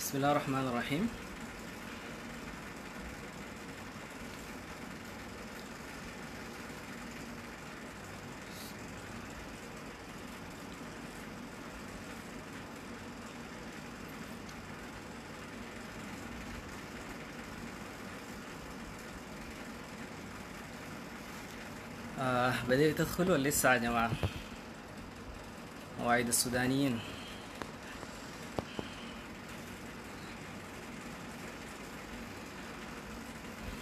بسم الله الرحمن الرحيم. بدأت تدخل ولا لسه يا جماعة؟ مواعيد السودانيين.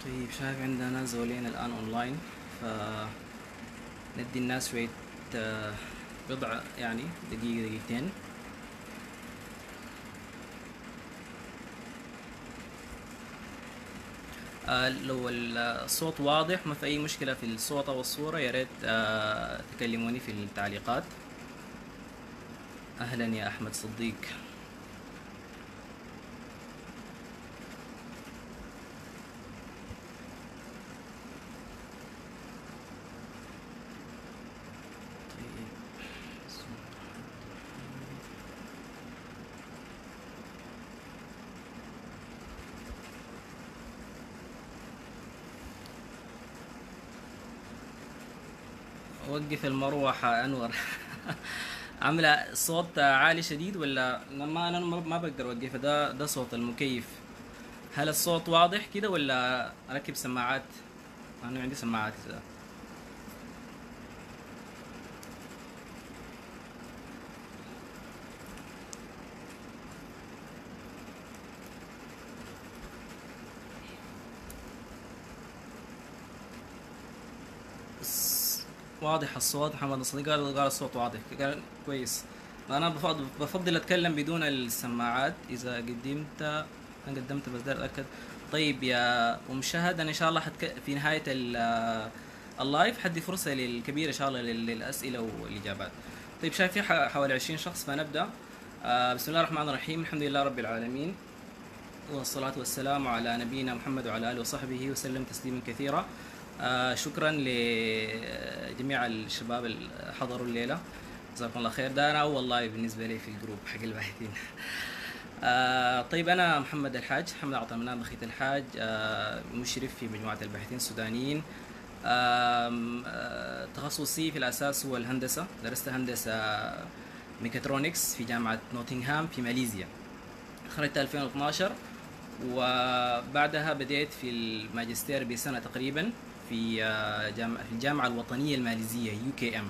طيب شايف عندنا زولين الآن أونلاين، فندي الناس شوية بضع يعني دقيقة دقيقتين. لو الصوت واضح ما في أي مشكلة في الصوت أو الصورة، ياريت تكلموني في التعليقات. أهلا يا أحمد صديق. وقف المروحة أنور. عاملة صوت عالي شديد ولا؟ ما أنا ما بقدر أوقفها، ده صوت المكيف. هل الصوت واضح كده ولا أركب سماعات؟ أنا عندي سماعات كده. واضح الصوت. محمد الصديق قال الصوت واضح، قال كويس. انا بفضل اتكلم بدون السماعات اذا قدمت. انا قدمت بس داير اتاكد. طيب يا ام شهد، انا ان شاء الله في نهايه اللايف حدي فرصه للكبير ان شاء الله للاسئله والاجابات. طيب شايف في حوالي 20 شخص، فنبدا. بسم الله الرحمن الرحيم، الحمد لله رب العالمين والصلاه والسلام على نبينا محمد وعلى اله وصحبه وسلم تسليما كثيرا. شكرا لجميع الشباب اللي حضروا الليله، جزاكم الله خير. ده انا اول لايف بالنسبه لي في الجروب حق الباحثين. طيب انا محمد الحاج، حمد عطا منان بخيت الحاج، مشرف في مجموعه الباحثين السودانيين. تخصصي في الاساس هو الهندسه، درست هندسه ميكاترونكس في جامعه نوتنغهام في ماليزيا، خرجت 2012، وبعدها بديت في الماجستير بسنه تقريبا في الجامعة الوطنية الماليزية UKM.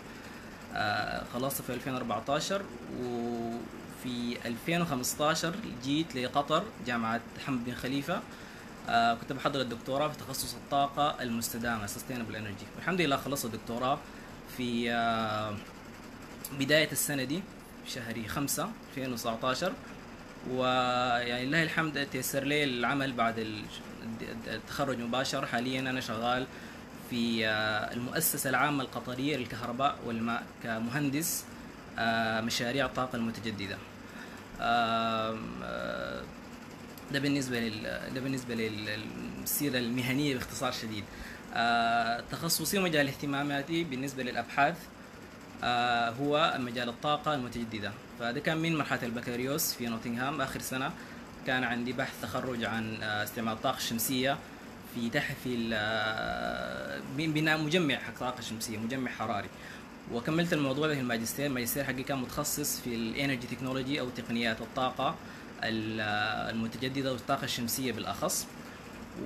خلصت في 2014، وفي 2015 جيت لقطر جامعة حمد بن خليفة. كنت بحضر الدكتوراه في تخصص الطاقة المستدامة Sustainable Energy، والحمد لله خلصت الدكتوراه في بداية السنة دي في شهر 5 2019، ويعني لله الحمد تيسر لي العمل بعد التخرج مباشر. حاليا أنا شغال في المؤسسة العامة القطرية للكهرباء والماء كمهندس مشاريع الطاقة المتجددة. ده بالنسبة للسيرة المهنية باختصار شديد. تخصصي ومجال اهتماماتي بالنسبة للأبحاث هو مجال الطاقة المتجددة، فده كان من مرحلة البكالوريوس في نوتنغهام. آخر سنة كان عندي بحث تخرج عن استعمال الطاقة الشمسية في تحفيل بناء مجمع حق طاقة شمسية، مجمع حراري، وكملت الموضوع ده في الماجستير. الماجستير حقي كان متخصص في الانرجي تكنولوجي أو تقنيات الطاقة المتجددة والطاقة الشمسية بالأخص.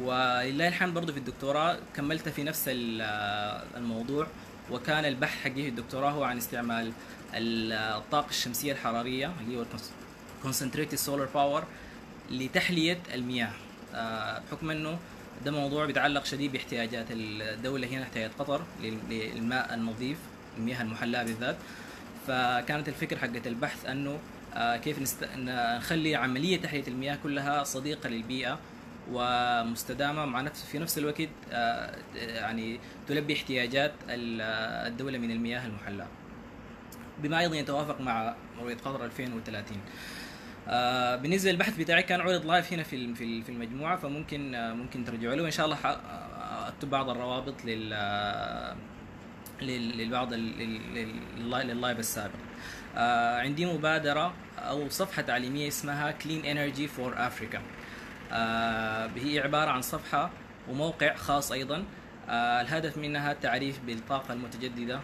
ولله الحمد برضه في الدكتوراه كملت في نفس الموضوع، وكان البحث حقي في الدكتوراه هو عن استعمال الطاقة الشمسية الحرارية اللي هو Concentrated Solar Power لتحلية المياه، بحكم انه ده موضوع بيتعلق شديد باحتياجات الدولة هنا، احتياجات قطر للماء النظيف، المياه المحلاة بالذات. فكانت الفكرة حقت البحث انه كيف نخلي عملية تحلية المياه كلها صديقة للبيئة ومستدامة، مع نفس في نفس الوقت يعني تلبي احتياجات الدولة من المياه المحلاة، بما ايضا يتوافق مع رؤية قطر 2030. بالنسبه للبحث بتاعي كان عرض لايف هنا في المجموعه، فممكن ممكن ترجعوا له، وان شاء الله اكتب بعض الروابط للبعض لللايف السابق. عندي مبادره أو صفحة تعليمية اسمها Clean Energy for Africa. هي عبارة عن صفحة وموقع خاص أيضا، الهدف منها التعريف بالطاقة المتجددة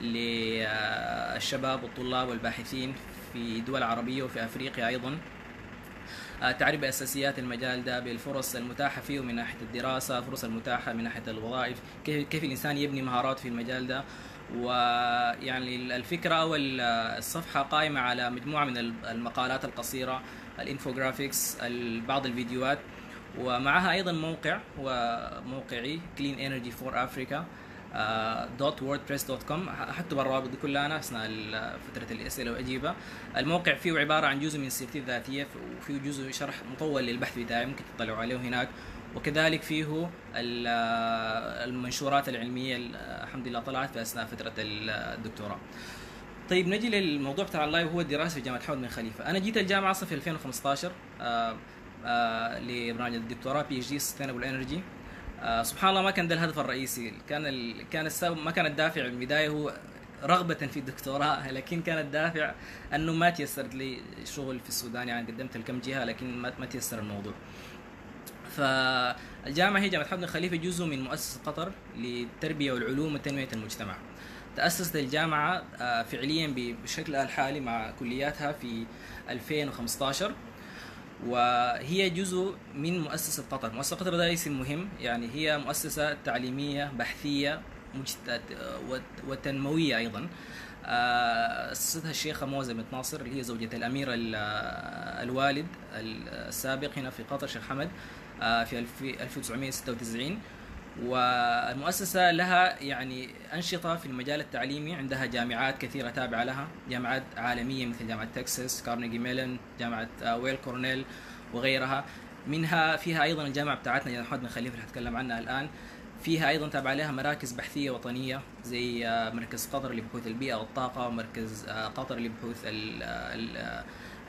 للشباب والطلاب والباحثين في دول عربية وفي أفريقيا أيضا، تعريف بأساسيات المجال ده، بالفرص المتاحة فيه من ناحية الدراسة، فرص المتاحة من ناحية الوظائف، كيف الإنسان يبني مهارات في المجال ده. ويعني الفكرة والصفحة قائمة على مجموعة من المقالات القصيرة، الانفوجرافيكس، بعض الفيديوهات، ومعها أيضا موقع، وموقعي cleanenergyforafrica.wordpress.com. حتى الروابط دي كلها أنا أثناء فترة الأسئلة وأجيبها. الموقع فيه عبارة عن جزء من سيرتي الذاتية، وفيه جزء شرح مطول للبحث بتاعي ممكن تطلعوا عليه هناك، وكذلك فيه المنشورات العلمية الحمد لله طلعت في أثناء فترة الدكتوراه. طيب نجي للموضوع بتاع اللايف، وهو الدراسة في جامعة حمد بن خليفة. أنا جيت الجامعة أصلا في 2015 لبرنامج الدكتوراه PhD Sustainable Energy. سبحان الله ما كان ده الهدف الرئيسي، كان السبب، ما كان الدافع بالبداية هو رغبة في الدكتوراه، لكن كان الدافع أنه ما تيسرت لي شغل في السودان، يعني قدمت لكم جهة لكن ما تيسر الموضوع. فالجامعة هي جامعة حمد بن خليفة جزء من مؤسسة قطر للتربية والعلوم وتنمية المجتمع. تأسست الجامعة فعليا بشكلها الحالي مع كلياتها في 2015، وهي جزء من مؤسسة قطر. مؤسسة قطر ده اسم مهم، يعني هي مؤسسة تعليمية بحثية وتنموية أيضا، أسستها الشيخة موزة بنت ناصر اللي هي زوجة الأمير الوالد السابق هنا في قطر الشيخ حمد في 1996. والمؤسسة لها يعني أنشطة في المجال التعليمي، عندها جامعات كثيرة تابعة لها، جامعات عالمية مثل جامعة تكساس، كارنيجي ميلون، جامعة ويل كورنيل وغيرها. منها فيها أيضا الجامعة بتاعتنا جامعة حمد بن خليفة اللي هتكلم عنها الآن، فيها أيضا تابعة لها مراكز بحثية وطنية زي مركز قطر لبحوث البيئة والطاقة، ومركز قطر لبحوث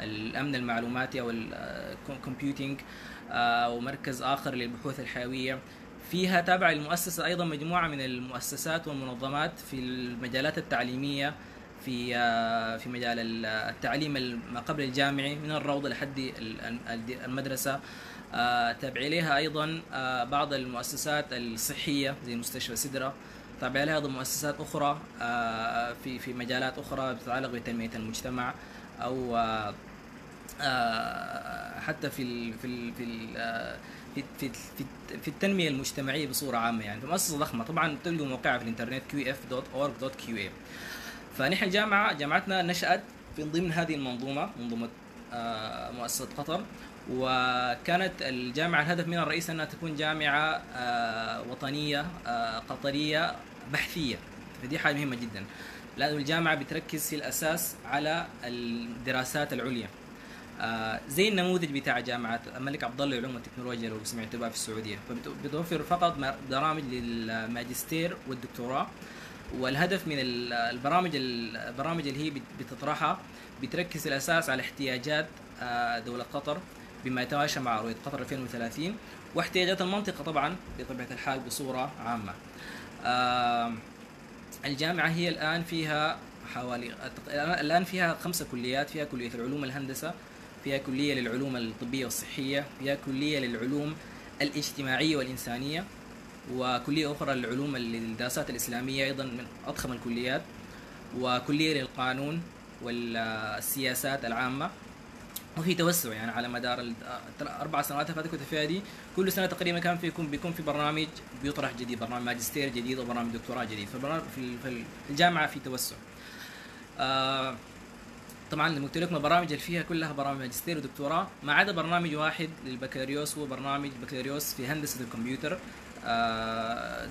الأمن المعلوماتي أو الكمبيوتينج، ومركز آخر للبحوث الحيوية. فيها تابعة المؤسسة أيضا مجموعة من المؤسسات والمنظمات في المجالات التعليمية، في مجال التعليم ما قبل الجامعي من الروضة لحد المدرسة. تابع لها أيضا بعض المؤسسات الصحية زي مستشفى سدرة، تابع لها أيضا مؤسسات أخرى في مجالات أخرى تتعلق بتنمية المجتمع، أو حتى في التنمية المجتمعية بصورة عامة. يعني مؤسسة ضخمة. طبعا تلقوا موقعها في الانترنت qf.org.qa. فنحن جامعتنا نشأت من ضمن هذه المنظومة، منظومة مؤسسة قطر. وكانت الجامعة الهدف منها الرئيسي أنها تكون جامعة وطنية قطرية بحثية، فدي حاجة مهمة جدا، لأن الجامعة بتركز في الأساس على الدراسات العليا، زي النموذج بتاع جامعة الملك عبدالله للعلوم والتكنولوجيا لو سمعتوا بها في السعودية. فبتوفر فقط برامج للماجستير والدكتوراه، والهدف من البرامج اللي هي بتطرحها بتركز الأساس على احتياجات دولة قطر بما يتماشى مع رؤية قطر 2030 واحتياجات المنطقة طبعا بطبيعة الحال بصورة عامة. الجامعة هي الآن فيها خمسة كليات، فيها كلية العلوم الهندسة، فيها كلية للعلوم الطبية والصحية، فيها كلية للعلوم الاجتماعية والإنسانية، وكلية أخرى للعلوم الدراسات الإسلامية أيضا من أضخم الكليات، وكلية للقانون والسياسات العامة. وفي توسع يعني على مدار 4 سنوات اللي فاتت فيها دي، كل سنة تقريبا كان بيكون في برنامج بيطرح جديد، برنامج ماجستير جديد وبرنامج دكتوراه جديد. في الجامعة في توسع. طبعا اللي قلت لكم البرامج اللي فيها كلها برامج ماجستير ودكتوراه، ما عدا برنامج واحد للبكالوريوس، هو برنامج بكالوريوس في هندسة الكمبيوتر.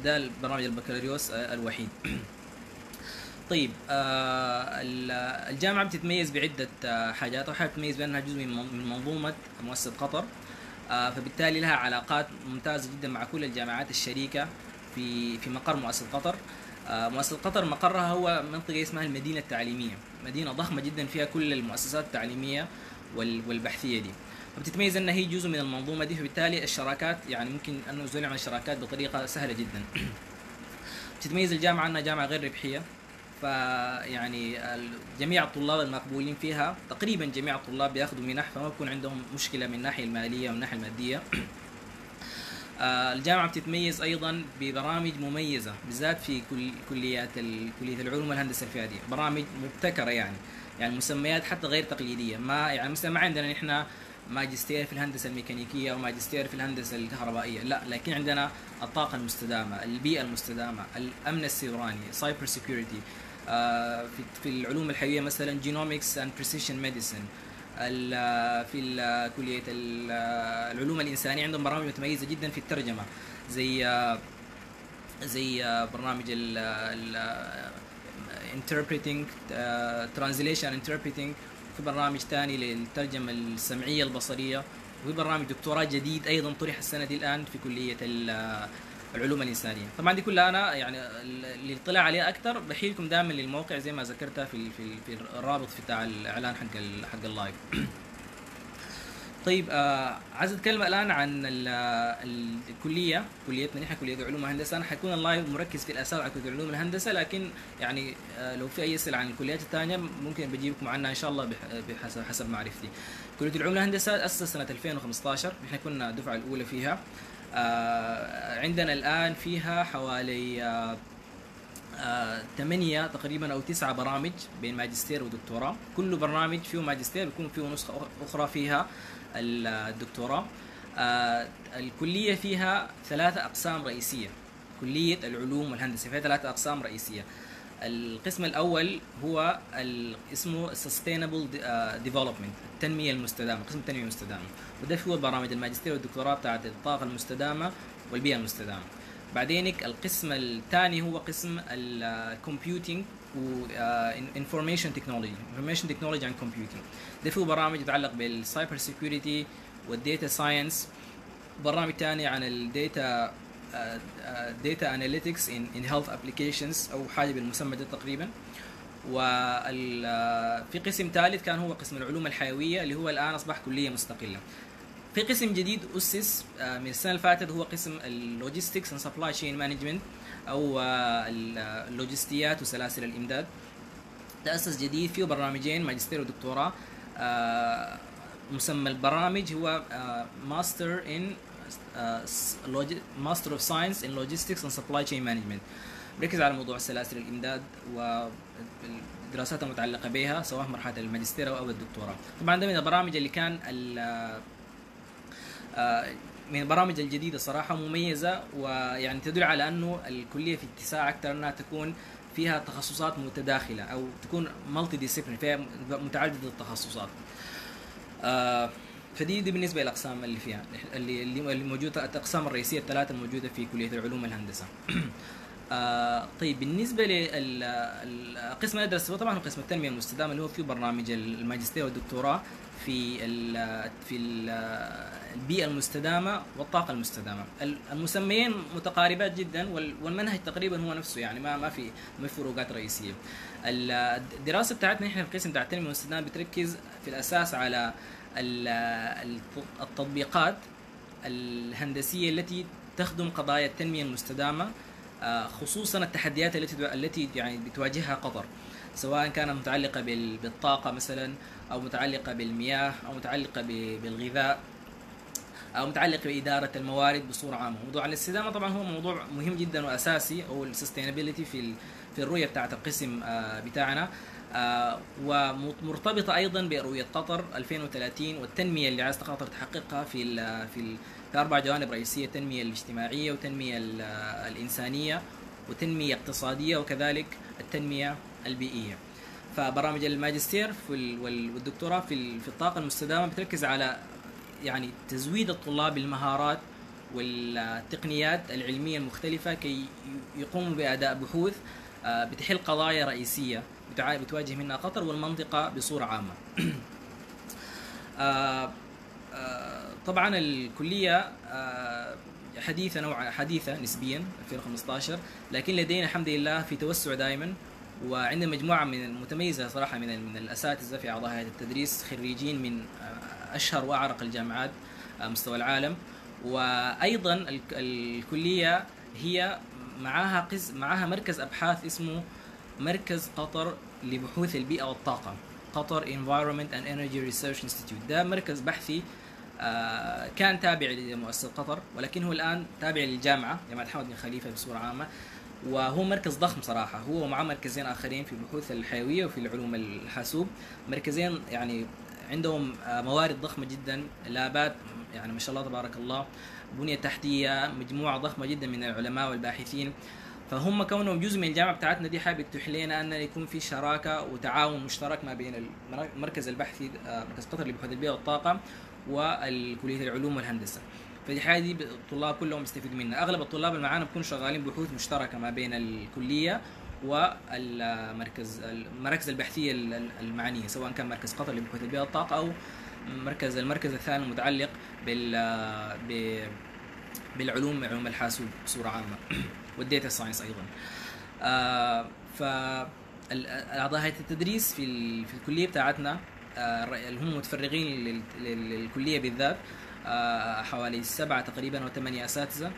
ده البرنامج البكالوريوس الوحيد. طيب الجامعة بتتميز بعدة حاجات، وحاجة بتتميز بأنها جزء من منظومة مؤسسة قطر، فبالتالي لها علاقات ممتازة جدا مع كل الجامعات الشريكة في مقر مؤسسة قطر. مؤسسة قطر مقرها هو منطقة اسمها المدينة التعليمية، مدينة ضخمة جدا فيها كل المؤسسات التعليمية والبحثية دي، فبتتميز أنها هي جزء من المنظومة دي، فبالتالي الشراكات يعني ممكن أن نزول عن الشراكات بطريقة سهلة جدا. بتتميز الجامعة أنها جامعة غير ربحية، فيعني جميع الطلاب المقبولين فيها تقريبا جميع الطلاب بياخذوا منح، فما بيكون عندهم مشكله من الناحيه الماليه والناحيه الماديه. الجامعه بتتميز ايضا ببرامج مميزه بالذات في كليه العلوم والهندسه الفؤاديه، برامج مبتكره يعني مسميات حتى غير تقليديه، ما يعني مثلا ما عندنا نحن ماجستير في الهندسه الميكانيكيه او ماجستير في الهندسه الكهربائيه، لا، لكن عندنا الطاقه المستدامه، البيئه المستدامه، الامن السيبراني، سايبر سيكيورتي، في العلوم الحيويه مثلا جينومكس اند بريسيشن ميديسن، في كليه العلوم الانسانيه عندهم برامج متميزه جدا في الترجمه زي برنامج interpreting translation interpreting، في برنامج ثاني للترجمه السمعيه البصريه، وفي برنامج دكتوراه جديد ايضا طرح السنه دي الان في كليه العلوم الانسانيه. طبعا دي كلها انا يعني للاطلاع عليها اكثر بحيلكم دائما للموقع زي ما ذكرتها في الرابط بتاع الاعلان حق اللايف. طيب عايز اتكلم الان عن الكليه، كليتنا نحن كليه علوم الهندسه. انا حيكون اللايف مركز في الاساس على كليه علوم الهندسه، لكن يعني لو في اي اسئله عن الكليات الثانيه ممكن بجيبكم عنها ان شاء الله حسب معرفتي. كليه العلوم الهندسه تاسست سنه 2015، نحن كنا الدفعه الاولى فيها. عندنا الان فيها حوالي 8 تقريبا او 9 برامج بين ماجستير ودكتوراه، كل برنامج فيه ماجستير بيكون فيه نسخه اخرى فيها الدكتوراه. الكليه فيها 3 اقسام رئيسيه، كليه العلوم والهندسه فيها 3 اقسام رئيسيه. القسم الاول هو اسمه Sustainable Development، التنميه المستدامه، قسم التنميه المستدامه، وده فيه برامج الماجستير والدكتوراه بتاعت الطاقه المستدامه والبيئه المستدامه. بعدينك القسم الثاني هو قسم الكمبيوتينج و انفورميشن تكنولوجي اند كمبيوتينج، ده فيه برامج تتعلق بالسايبر سيكيورتي والديتا ساينس، برنامج ثاني عن الديتا اناليتكس ان هيلث ابلكيشنز او حاجه بالمسمى ده تقريبا. وفي قسم ثالث كان هو قسم العلوم الحيويه اللي هو الان اصبح كليه مستقله. في قسم جديد أسس من السنة اللي فاتت هو قسم اللوجيستكس اند سبلاي تشين مانجمنت أو اللوجستيات وسلاسل الإمداد، تأسس جديد فيه برنامجين ماجستير ودكتوراه. مسمى البرامج هو ماستر أوف ساينس إن لوجيستكس اند سبلاي تشين مانجمنت، بركز على موضوع سلاسل الإمداد ودراسات المتعلقة بها سواء مرحلة الماجستير أو الدكتوراه. طبعا ده من البرامج اللي كان من البرامج الجديدة صراحة مميزة، ويعني تدل على أنه الكلية في اتساع أكثر أنها تكون فيها تخصصات متداخلة أو تكون مالتي ديسيبلين، فيها متعددة التخصصات. فدي بالنسبة للأقسام اللي فيها اللي موجودة، الأقسام الرئيسية ال3 الموجودة في كلية العلوم الهندسة. طيب بالنسبة للقسم اللي درسته طبعا قسم التنمية المستدامة اللي هو فيه برنامج الماجستير والدكتوراه في البيئة المستدامة والطاقة المستدامة. المسميين متقاربات جدا والمنهج تقريبا هو نفسه، يعني ما في فروقات رئيسية. الدراسة بتاعتنا احنا في القسم بتاع التنمية المستدامة بتركز في الأساس على التطبيقات الهندسية التي تخدم قضايا التنمية المستدامة، خصوصا التحديات التي يعني بتواجهها قطر، سواء كانت متعلقة بالطاقة مثلا أو متعلقة بالمياه أو متعلقة بالغذاء أو متعلق بإدارة الموارد بصورة عامة. موضوع الاستدامة طبعا هو موضوع مهم جدا وأساسي، أو السستينابيلتي في الرؤية بتاعت القسم بتاعنا، ومرتبطة أيضا برؤية قطر 2030 والتنمية اللي عايز قطر تحققها في 4 جوانب رئيسية، التنمية الاجتماعية والتنمية الإنسانية وتنمية اقتصادية وكذلك التنمية البيئية. فبرامج الماجستير والدكتوراه في الطاقة المستدامة بتركز على يعني تزويد الطلاب بالمهارات والتقنيات العلمية المختلفة كي يقوموا بأداء بحوث بتحل قضايا رئيسية بتواجه منها قطر والمنطقة بصورة عامة. طبعا الكلية حديثة نسبيا 2015، لكن لدينا الحمد لله في توسع دائما، وعندنا مجموعة من متميزة صراحة من الأساتذة في أعضاء هيئة التدريس، خريجين من أشهر وأعرق الجامعات مستوى العالم. وأيضا الكلية هي معاها مركز أبحاث اسمه مركز قطر لبحوث البيئة والطاقة، قطر Environment and Energy Research Institute. ده مركز بحثي كان تابع لمؤسسة قطر، ولكن هو الآن تابع للجامعة، جامعة حمد بن خليفة بصورة عامة. وهو مركز ضخم صراحة، هو ومعه مركزين آخرين في البحوث الحيوية وفي العلوم الحاسوب. مركزين يعني عندهم موارد ضخمة جدا، لابات يعني ما شاء الله تبارك الله، بنية تحتية، مجموعة ضخمة جدا من العلماء والباحثين. فهم كونهم جزء من الجامعة بتاعتنا دي حابب تتيح لنا أن يكون في شراكة وتعاون مشترك ما بين المركز البحثي مركز قطر لبحوث البيئة والطاقة والكلية العلوم والهندسة. فدي الحاجة دي الطلاب كلهم يستفيدوا منها. أغلب الطلاب اللي معانا بيكونوا شغالين بحوث مشتركة ما بين الكلية والمركز المراكز البحثية المعنية، سواء كان مركز قطر لبحوث البيئة والطاقة أو المركز الثاني المتعلق بالعلوم، علوم الحاسوب بصورة عامة والديتا ساينس أيضا. فالأعضاء هيئة التدريس في الكلية بتاعتنا اللي هم متفرغين للكلية بالذات حوالي 7 تقريبا و8 أساتذة.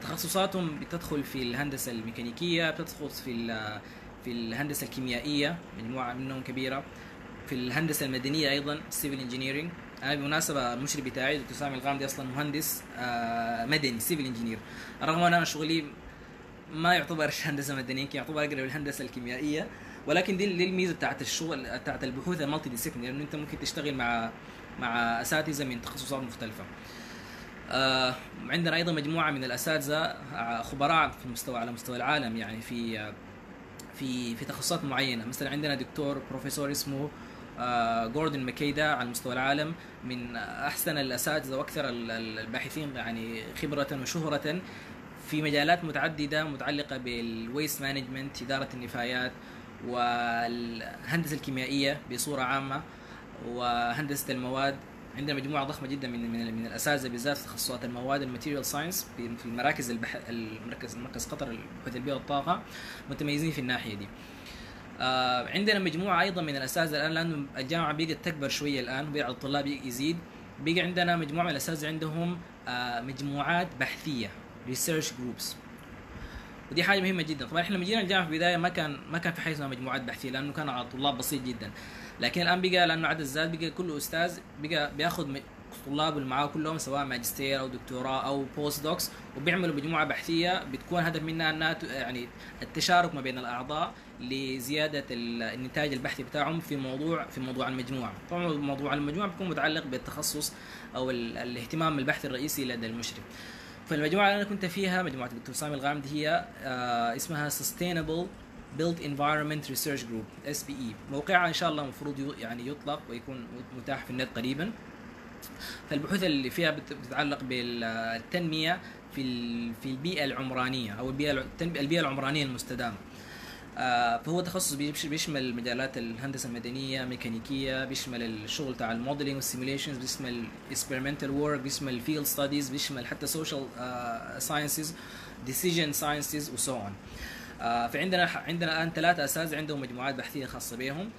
تخصصاتهم بتدخل في الهندسة الميكانيكية، بتدخل في الهندسة الكيميائية مجموعة منهم كبيرة، في الهندسة المدنية أيضا سيفل انجينيرينج. أنا بالمناسبة المشرف بتاعي دكتور سامي الغامدي أصلا مهندس مدني سيفل انجينير، رغم أن أنا شغلي ما يعتبر هندسة مدنية، يعتبر أقرب للهندسة الكيميائية. ولكن دي الميزة بتاعت الشغل بتاعت البحوث المالتي ديسيبلينري، لأنه أنت ممكن تشتغل مع أساتذة من تخصصات مختلفة. عندنا أيضا مجموعة من الأساتذة خبراء في مستوى على مستوى العالم، يعني في تخصصات معينة. مثلا عندنا دكتور بروفيسور اسمه جوردن ماكيدا على مستوى العالم، من أحسن الأساتذة وأكثر الباحثين يعني خبرة وشهرة في مجالات متعددة متعلقة بالويست مانجمنت، إدارة النفايات، والهندسة الكيميائية بصورة عامة، وهندسة المواد. عندنا مجموعة ضخمة جدا من الأساتذة بالذات في تخصصات المواد الماتيريال ساينس في المراكز مركز قطر لبحوث البيئة والطاقة، متميزين في الناحية دي. عندنا مجموعة أيضا من الأساتذة الآن، لأن الجامعة بدأت تكبر شوية الآن وعدد الطلاب يزيد، بيجي عندنا مجموعة من الأساتذة عندهم مجموعات بحثية ريسيرش جروبس، ودي حاجة مهمة جدا. طبعا احنا لما جينا الجامعة في البداية ما كان في حاجة اسمها مجموعات بحثية، لأنه كان على طلاب بسيط جدا. لكن الآن بقى لأنه عدد زاد، بقى كل أستاذ بقى بياخذ الطلاب اللي معاه كلهم سواء ماجستير أو دكتوراه أو بوست دوكس، وبيعملوا مجموعة بحثية بتكون هدف منها أنها يعني التشارك ما بين الأعضاء لزيادة النتاج البحثي بتاعهم في موضوع المجموعة. طبعا موضوع المجموعة بيكون متعلق بالتخصص أو الاهتمام البحث الرئيسي لدى المشرف. فالمجموعة اللي أنا كنت فيها مجموعة الدكتور سامي الغامدي هي اسمها Sustainable Built Environment Research Group SBE. موقعها إن شاء الله مفروض يعني يطلق ويكون متاح في النت قريبا. فالبحوث اللي فيها بتتعلق بالتنمية في البيئة العمرانية أو البيئة العمرانية المستدامة. فهو تخصص بيشمل مجالات الهندسة المدنية، ميكانيكية، بيشمل الشغل تاع الموديلينج والسيميليشنز، بيشمل اكسبيرمنتال وورك، بيشمل فيلد ستاديز، بيشمل حتى سوشيال ساينسز، ديسيجن ساينسز وسو اون. فعندنا الآن 3 أساتذة عندهم مجموعات بحثية خاصة بهم.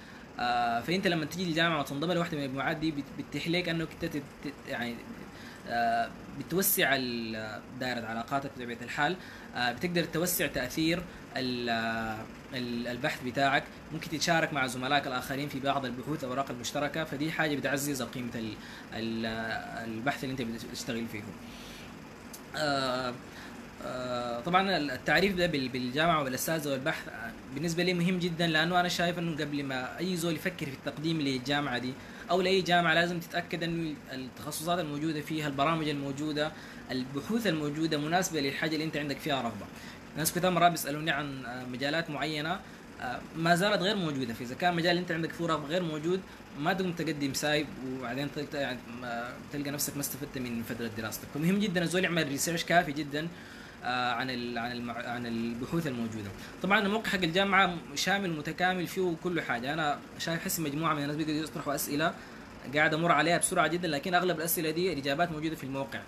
فأنت لما تجي الجامعة وتنضم لواحدة من المجموعات دي بتتيح لك أنك يعني بتوسع دائرة علاقاتك بطبيعة الحال، بتقدر توسع تأثير البحث بتاعك، ممكن تتشارك مع زملائك الآخرين في بعض البحوث والأوراق المشتركة. فدي حاجة بتعزز قيمة البحث اللي أنت بتشتغل فيه. طبعا التعريف ده بالجامعة والأساتذة والبحث بالنسبة لي مهم جدا، لأنه أنا شايف أنه قبل ما أي زول يفكر في التقديم للجامعة دي أو لأي جامعة لازم تتأكد أن التخصصات الموجودة فيها، البرامج الموجودة، البحوث الموجودة مناسبة للحاجة اللي أنت عندك فيها رغبة. ناس كثير مرات بيسألوني عن مجالات معينة ما زالت غير موجودة، فإذا كان مجال أنت عندك فيه رغبة غير موجود ما تقوم تقدم سايب وبعدين تلقى نفسك ما استفدت من فترة دراستك. فمهم جدا الزول يعمل ريسيرش كافي جدا عن البحوث الموجوده. طبعا الموقع حق الجامعه شامل متكامل فيه كل حاجه. انا شايف حسي مجموعه من الناس بيقدروا يطرحوا اسئله قاعد امر عليها بسرعه جدا، لكن اغلب الاسئله دي الاجابات موجوده في الموقع.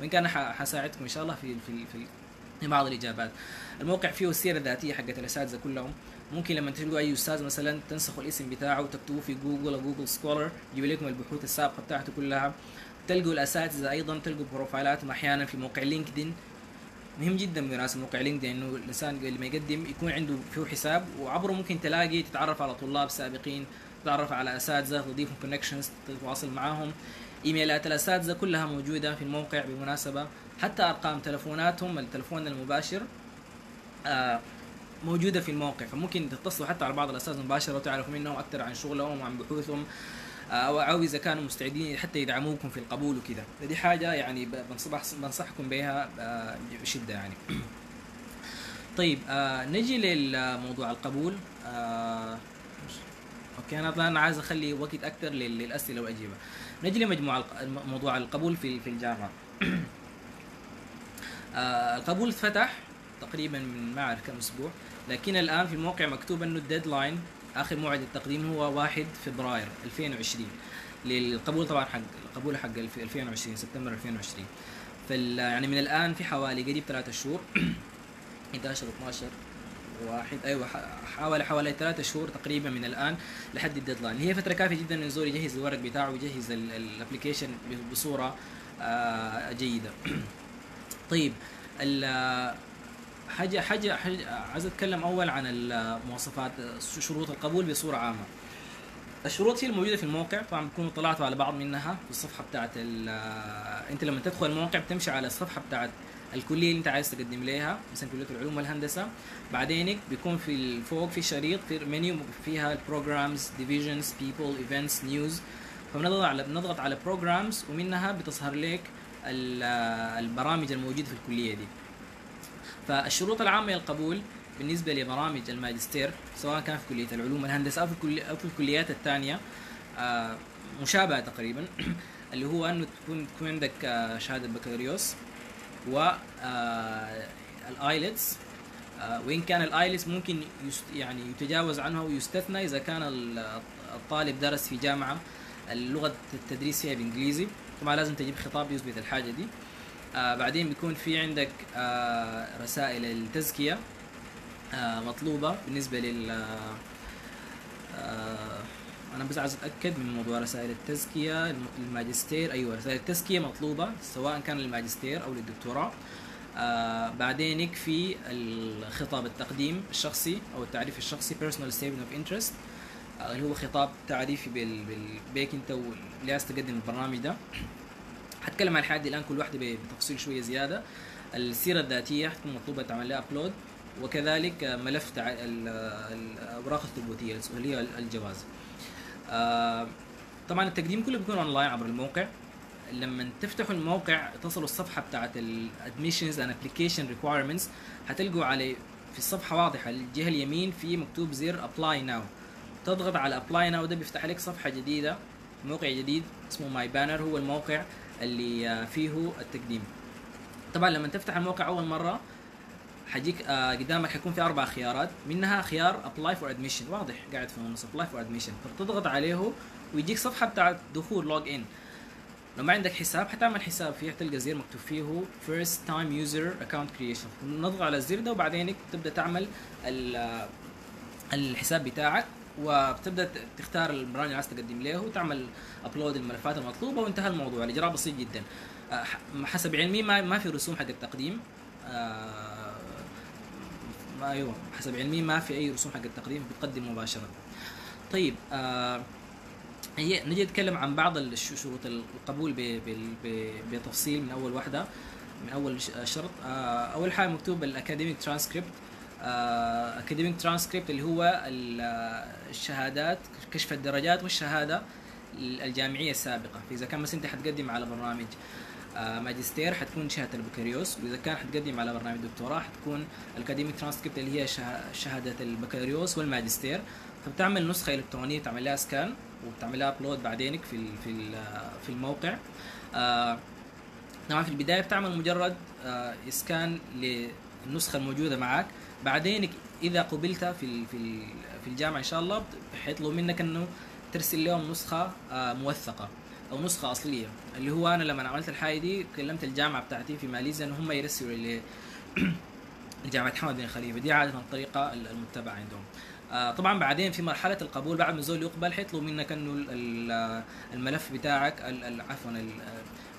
وان كان حساعدكم ان شاء الله في بعض الاجابات. الموقع فيه السيره الذاتيه حقت الاساتذه كلهم. ممكن لما تلقوا اي استاذ مثلا تنسخوا الاسم بتاعه وتكتبوه في جوجل او جوجل سكولر يجيب لكم البحوث السابقه بتاعته كلها. تلقوا الاساتذه ايضا، تلقوا بروفايلاتهم احيانا في موقع لينكدين. مهم جدا من رأس موقع لينكدين انه الانسان اللي ما يقدم يكون عنده فيه حساب، وعبره ممكن تلاقي تتعرف على طلاب سابقين، تتعرف على اساتذه، تضيفهم كونكشنز، تتواصل معاهم. ايميلات الاساتذه كلها موجوده في الموقع بالمناسبه، حتى ارقام تلفوناتهم، التلفون المباشر موجوده في الموقع، فممكن تتصلوا حتى على بعض الاساتذه مباشره وتعرفوا منهم اكثر عن شغلهم وعن بحوثهم، او اذا كانوا مستعدين حتى يدعموكم في القبول وكذا. فدي حاجه يعني بنصحكم بها بشده يعني. طيب نجي للموضوع القبول. اوكي انا عايز اخلي وقت اكثر للاسئله والاجوبه. نجي لمجموعه موضوع القبول في الجامعه. القبول اتفتح تقريبا من ما اعرف كم اسبوع، لكن الان في الموقع مكتوب انه الديدلاين اخر موعد التقديم هو 1 فبراير 2020 للقبول، طبعا حق القبول حق 2020 سبتمبر 2020. يعني من الان في حوالي قريب 3 شهور 11 12 واحد، ايوه حوالي 3 شهور تقريبا من الان لحد الديدلاين. هي فتره كافيه جدا ان الزول يجهز الورق بتاعه ويجهز الابلكيشن بصوره جيده. طيب حاجة عايز اتكلم اول عن المواصفات، شروط القبول بصوره عامه. الشروط هي الموجوده في الموقع، طبعا بكونوا طلعتوا على بعض منها في الصفحه بتاعت انت لما تدخل الموقع بتمشي على الصفحه بتاعت الكليه اللي انت عايز تقدم لها، مثلا كليه العلوم والهندسه، بعدينك بيكون في فوق في شريط في منيو فيها البروجرامز، ديفيجنز، بيبل، ايفنتس، نيوز. فبنضغط على بروجرامز ومنها بتظهر لك البرامج الموجوده في الكليه دي. فالشروط العامه للقبول بالنسبه لبرامج الماجستير سواء كان في كليه العلوم والهندسه او في الكليات الثانيه مشابهه تقريبا، اللي هو انه تكون عندك شهاده بكالوريوس و الايلتس، وان كان الايلتس ممكن يعني يتجاوز عنها ويستثنى اذا كان الطالب درس في جامعه اللغه التدريس فيها بانجليزي، طبعا لازم تجيب خطاب يثبت الحاجه دي. بعدين بيكون في عندك رسائل التزكية مطلوبة بالنسبة لل أنا بس عايز أتأكد من موضوع رسائل التزكية الماجستير. أيوة رسائل التزكية مطلوبة سواء كان للماجستير أو للدكتوراه. بعدينك في الخطاب التقديم الشخصي أو التعريف الشخصي personal statement of interest، اللي هو خطاب تعريفي بيك أنت واللي عايز تقدم البرنامج ده. هتكلم عن الحاجات دي الان كل واحده بتفصيل شويه زياده. السيره الذاتيه هتكون مطلوبه تعمل لها ابلود، وكذلك ملف الاوراق الثبوتيه اللي هي الجواز. طبعا التقديم كله بيكون اونلاين عبر الموقع. لما تفتحوا الموقع تصلوا الصفحه بتاعه الادميشنز اند ابلكيشن ريكوايرمنتس، هتلقوا عليه في الصفحه واضحه الجهه اليمين في مكتوب زر ابلاي ناو، تضغط على ابلاي ناو، ده بيفتح لك صفحه جديده، موقع جديد اسمه ماي بانر، هو الموقع اللي فيه التقديم. طبعا لما تفتح الموقع اول مره حيجيك قدامك حيكون في 4 خيارات، منها خيار ابلاي فور ادميشن، واضح قاعد في النص ابلاي فور ادميشن، فتضغط عليه ويجيك صفحه بتاعت دخول لوج ان. لو ما عندك حساب حتعمل حساب فيه، حتلقى زر مكتوب فيه فيرست تايم يوزر اكونت كريشن، نضغط على الزر ده وبعدين تبدا تعمل الحساب بتاعك، وبتبدا تختار البرنامج اللي عايز تقدم له وتعمل ابلود الملفات المطلوبه وانتهى الموضوع. الاجراء بسيط جدا. حسب علمي ما في رسوم حق التقديم. ايوه حسب علمي ما في اي رسوم حق التقديم، بتقدم مباشره. طيب نجي نتكلم عن بعض شروط القبول بتفصيل من اول واحده، من اول شرط. اول حاجه مكتوب الاكاديميك ترانسكريبت، اكاديميك ترانسكريبت اللي هو الشهادات، كشف الدرجات والشهاده الجامعيه السابقه. فاذا كان مثلا انت حتقدم على برنامج ماجستير حتكون شهاده البكالوريوس، واذا كان حتقدم على برنامج دكتوراه حتكون الاكاديميك ترانسكريبت اللي هي شهاده البكالوريوس والماجستير. فبتعمل نسخه الكترونيه بتعمل لها سكان وبتعمل لها ابلود بعدينك في الموقع. طبعا في البدايه بتعمل مجرد اسكان للنسخه الموجوده معك، بعدين اذا قبلت في الجامعه ان شاء الله حيطلبوا منك انه ترسل لهم نسخه موثقه او نسخه اصليه، اللي هو انا لما عملت الحاجه دي كلمت الجامعه بتاعتي في ماليزيا ان هم يرسلوا لجامعه محمد بن خليفه، دي عاده الطريقه المتبعه عندهم. طبعا بعدين في مرحله القبول بعد ما الزول يقبل حيطلبوا منك انه الملف بتاعك، عفوا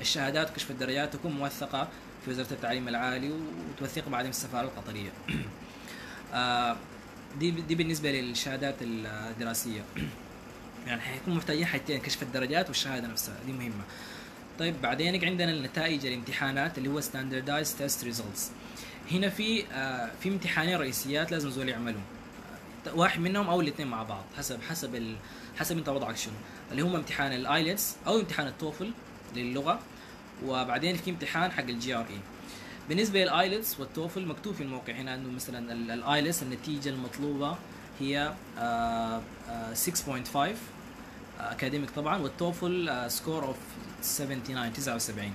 الشهادات وكشف الدرجات تكون موثقة في وزارة التعليم العالي وتوثيق بعدم السفارة القطرية. دي بالنسبة للشهادات الدراسية. يعني حيكون محتاجين حاجتين، كشف الدرجات والشهادة نفسها، دي مهمة. طيب بعدين عندنا النتائج الامتحانات اللي هو standardized test results. هنا في امتحانين رئيسيات لازم الزول يعملهم، واحد منهم او الاثنين مع بعض حسب انت وضعك شنو، اللي هم امتحان الايلتس او امتحان التوفل للغه، وبعدين في امتحان حق الجي ار اي. بالنسبه للايلتس والتوفل مكتوب في الموقع هنا انه مثلا الايلتس النتيجه المطلوبه هي 6.5 اكاديميك طبعا، والتوفل سكور اوف 79.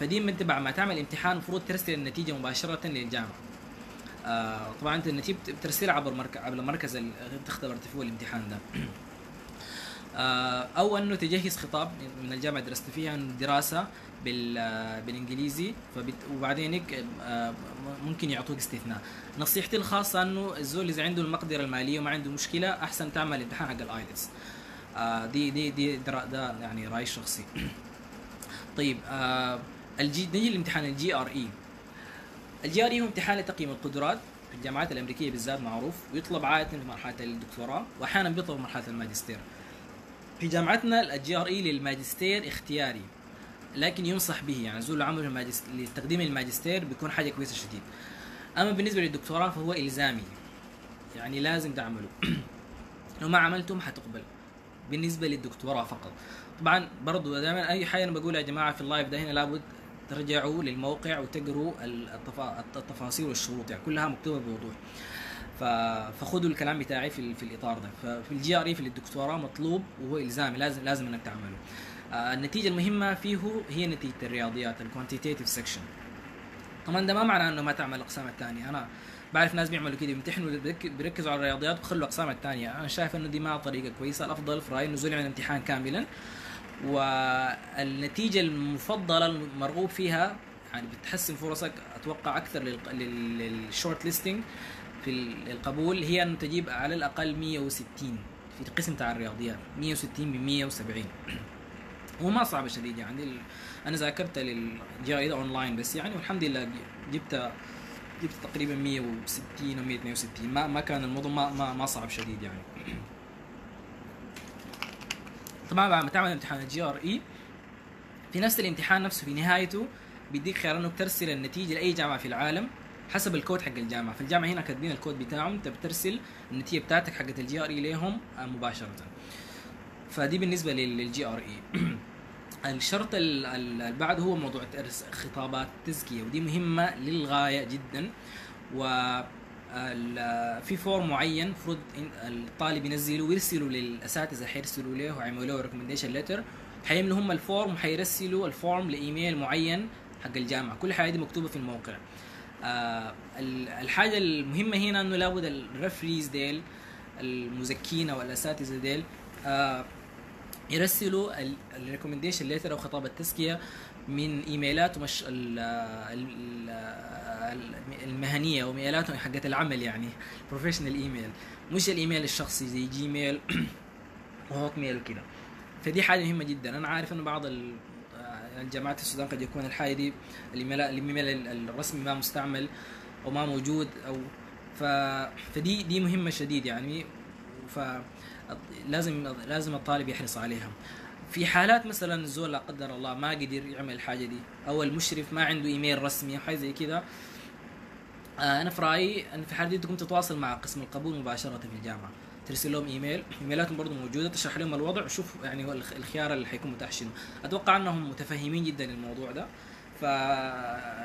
فدي من تبع ما تعمل امتحان المفروض ترسل النتيجه مباشره للجامعه. طبعا انت النتيجه بترسلها عبر المركز اللي اختبرت فيه الامتحان ده، او انه تجهز خطاب من الجامعه درست فيها دراسه بالانجليزي، وبعدين ممكن يعطوك استثناء. نصيحتي الخاصه انه الزول اذا عنده المقدره الماليه وما عنده مشكله احسن تعمل امتحان حق الايلتس. دي دي دي ده يعني رايي الشخصي. طيب نيجي لامتحان الجي ار اي. الجي ار اي هو امتحان لتقييم القدرات في الجامعات الامريكيه بالذات معروف، ويطلب عاده في مرحله الدكتوراه واحيانا بيطلب في مرحله الماجستير. في جامعتنا الجي ار اي للماجستير اختياري، لكن ينصح به، يعني زول عمله لتقديم الماجستير بيكون حاجه كويسه شديد. اما بالنسبه للدكتوراه فهو الزامي، يعني لازم تعمله، لو ما عملتم حتقبل بالنسبه للدكتوراه فقط. طبعا برضو دائما اي حاجه انا بقولها يا جماعه في اللايف ده هنا لابد ترجعوا للموقع وتقروا التفاصيل والشروط، يعني كلها مكتوبه بوضوح، فخذوا الكلام بتاعي في الاطار ده. ففي الجي ار اي في الدكتوراه مطلوب وهو الزامي، لازم انك تعمله. النتيجه المهمه فيه هي نتيجه الرياضيات الكوانتيتيف سكشن. طبعا ده ما معناه انه ما تعمل الاقسام الثانيه، انا بعرف ناس بيعملوا كده، بيمتحنوا بيركزوا على الرياضيات وبيخلوا الاقسام الثانيه. انا شايف انه دي ما طريقه كويسه، الافضل في رايي انه يعمل امتحان كاملا، والنتيجه المفضله المرغوب فيها يعني بتحسن فرصك اتوقع اكثر للشورت ليستنج في القبول، هي انه تجيب على الاقل 160 في القسم تاع الرياضيات، 160 من 170، وما صعبه شديد. يعني انا ذاكرت للجي اي اونلاين بس يعني، والحمد لله جبت تقريبا 160 و 162، ما كان الموضوع ما صعب شديد يعني. طبعا بعد ما تعمل امتحان الجي ار اي في نفس الامتحان نفسه في نهايته بيديك خيار انك ترسل النتيجه لاي جامعه في العالم حسب الكود حق الجامعه، فالجامعه هنا كاتبين الكود بتاعهم، انت بترسل النتيجه بتاعتك حقت الجي ار اي ليهم مباشره. فدي بالنسبه للجي ار اي. الشرط اللي بعده هو موضوع خطابات التزكيه، ودي مهمه للغايه جدا، وفي فورم معين المفروض الطالب ينزله ويرسله للاساتذه، حيرسلوا له ويعملوا له ريكومنديشن ليتر، حيملوا هم الفورم وحيرسلوا الفورم لايميل معين حق الجامعه. كل حاجه دي مكتوبه في الموقع. الحاجه المهمه هنا انه لابد الرفريز ديل المزكين او الاساتذه ديل يرسلوا الريكومنديشن ليتر او خطاب التزكيه من ايميلاتهم المهنيه وايميلاتهم حقت العمل، يعني بروفيشنال ايميل، مش الايميل الشخصي زي جيميل وهوت ميل وكده. فدي حاجه مهمه جدا. انا عارف انه بعض الجامعات في السودان قد يكون الحاجه دي الايميل الرسمي ما مستعمل او ما موجود، او فدي مهمه شديد يعني، لازم الطالب يحرص عليها. في حالات مثلا الزول لا قدر الله ما قدر يعمل الحاجه دي، او المشرف ما عنده ايميل رسمي او حاجه زي كده، انا في رايي ان في الحاله دي تقوم تتواصل مع قسم القبول مباشره في الجامعه، ترسل لهم ايميلاتهم برضه موجوده، تشرح لهم الوضع وشوف يعني الخيار اللي حيكون متاح شنو. اتوقع انهم متفهمين جدا الموضوع ده،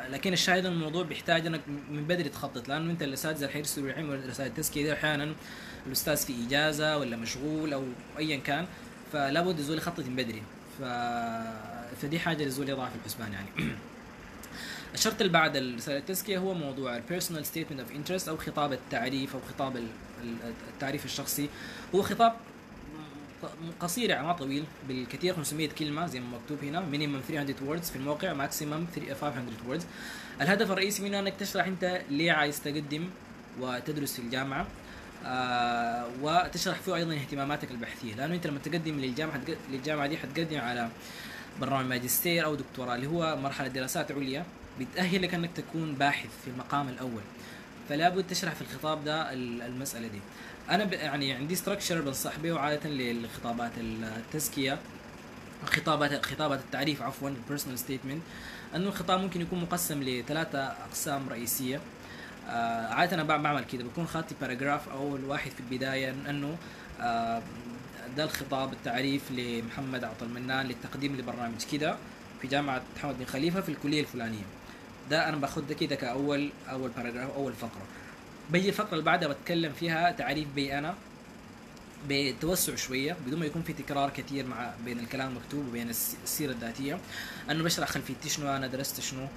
لكن الشاهد الموضوع بيحتاج انك من بدري تخطط، لانه انت الاساتذه اللي حيرسلوا يعملوا رسائل التزكيه دي احيانا الاستاذ في اجازه ولا مشغول او ايا كان، فلا بد الزول يخطط من بدري، فدي حاجه الزول يضعها في الحسبان يعني. الشرط اللي بعد رساله التزكيه هو موضوع البيرسونال ستيتمنت اوف انترست او خطاب التعريف او خطاب التعريف الشخصي. هو خطاب قصير يعني ما طويل، بالكثير 500 كلمه زي ما مكتوب هنا، مينيمم 300 ووردز في الموقع، ماكسيمم 500 ووردز. الهدف الرئيسي منه انك تشرح انت ليه عايز تقدم وتدرس في الجامعه، وتشرح فيه ايضا اهتماماتك البحثيه، لانه انت لما تقدم للجامعه دي حتقدم على برنامج ماجستير أو دكتوراه اللي هو مرحلة دراسات عليا، بتأهلك أنك تكون باحث في المقام الأول. فلا بد تشرح في الخطاب ده المسألة دي. أنا يعني عندي ستراكشر بنصح به عادة للخطابات التزكية، خطابات التعريف عفوا، personal statement، أنه الخطاب ممكن يكون مقسم لثلاثة أقسام رئيسية. عادة أنا بعمل كده، بكون خاطي باراجراف أو الواحد في البداية أنه ده الخطاب التعريف لمحمد عبد المنان للتقديم لبرنامج كده في جامعة محمد بن خليفة في الكلية الفلانية. ده أنا باخد ده كده كأول باراجراف أول فقرة. بيجي الفقرة اللي بعدها بتكلم فيها تعريف بي أنا بتوسع شوية بدون ما يكون في تكرار كثير مع بين الكلام المكتوب وبين السيرة الذاتية، أنه بشرح خلفيتي شنو، أنا درست شنو،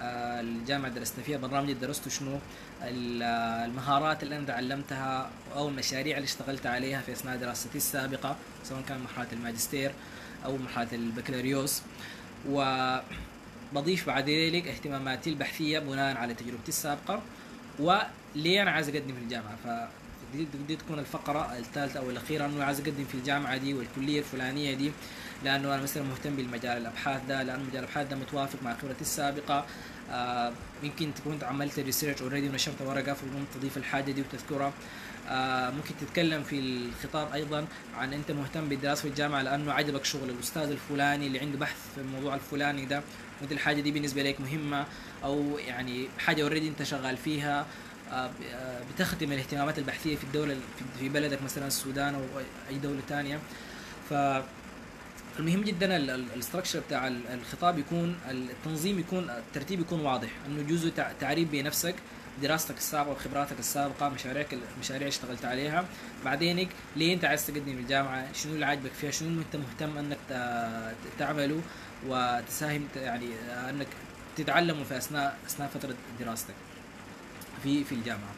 الجامعة درسنا فيها، برنامج درسته شنو، المهارات اللي أنا تعلمتها أو المشاريع اللي اشتغلت عليها في أثناء دراستي السابقة سواء كان مرحلة الماجستير أو مرحلة البكالوريوس، وبضيف بعد ذلك اهتماماتي البحثية بناء على تجربتي السابقة وليه أنا عايز أقدم في الجامعة. فدي تكون الفقرة الثالثة أو الأخيرة، أنه عايز أقدم في الجامعة دي والكلية الفلانية دي لأنه أنا مثلا مهتم بالمجال الأبحاث ده، لأن مجال الأبحاث ده متوافق مع خبرتي السابقة، ممكن تكون عملت ريسيرش اوريدي ونشرت ورقه فممكن تضيف الحاجه دي وتذكرها. ممكن تتكلم في الخطاب ايضا عن انت مهتم بالدراسه في الجامعه لانه عجبك شغل الاستاذ الفلاني اللي عنده بحث في الموضوع الفلاني ده، وانت الحاجه دي بالنسبه لك مهمه او يعني حاجه اوريدي انت شغال فيها. بتخدم الاهتمامات البحثيه في الدوله في بلدك مثلا السودان او اي دوله ثانيه. المهم جدا الاستراكشر بتاع الخطاب يكون، التنظيم يكون، الترتيب يكون واضح، انه جزء تعريف بنفسك، دراستك السابقه وخبراتك السابقه، مشاريع اشتغلت عليها، بعدينك ليه انت عايز تقدم الجامعه، شنو اللي عاجبك فيها، شنو انت مهتم انك تعمله وتساهم يعني انك تتعلمه في اثناء فتره دراستك في الجامعه.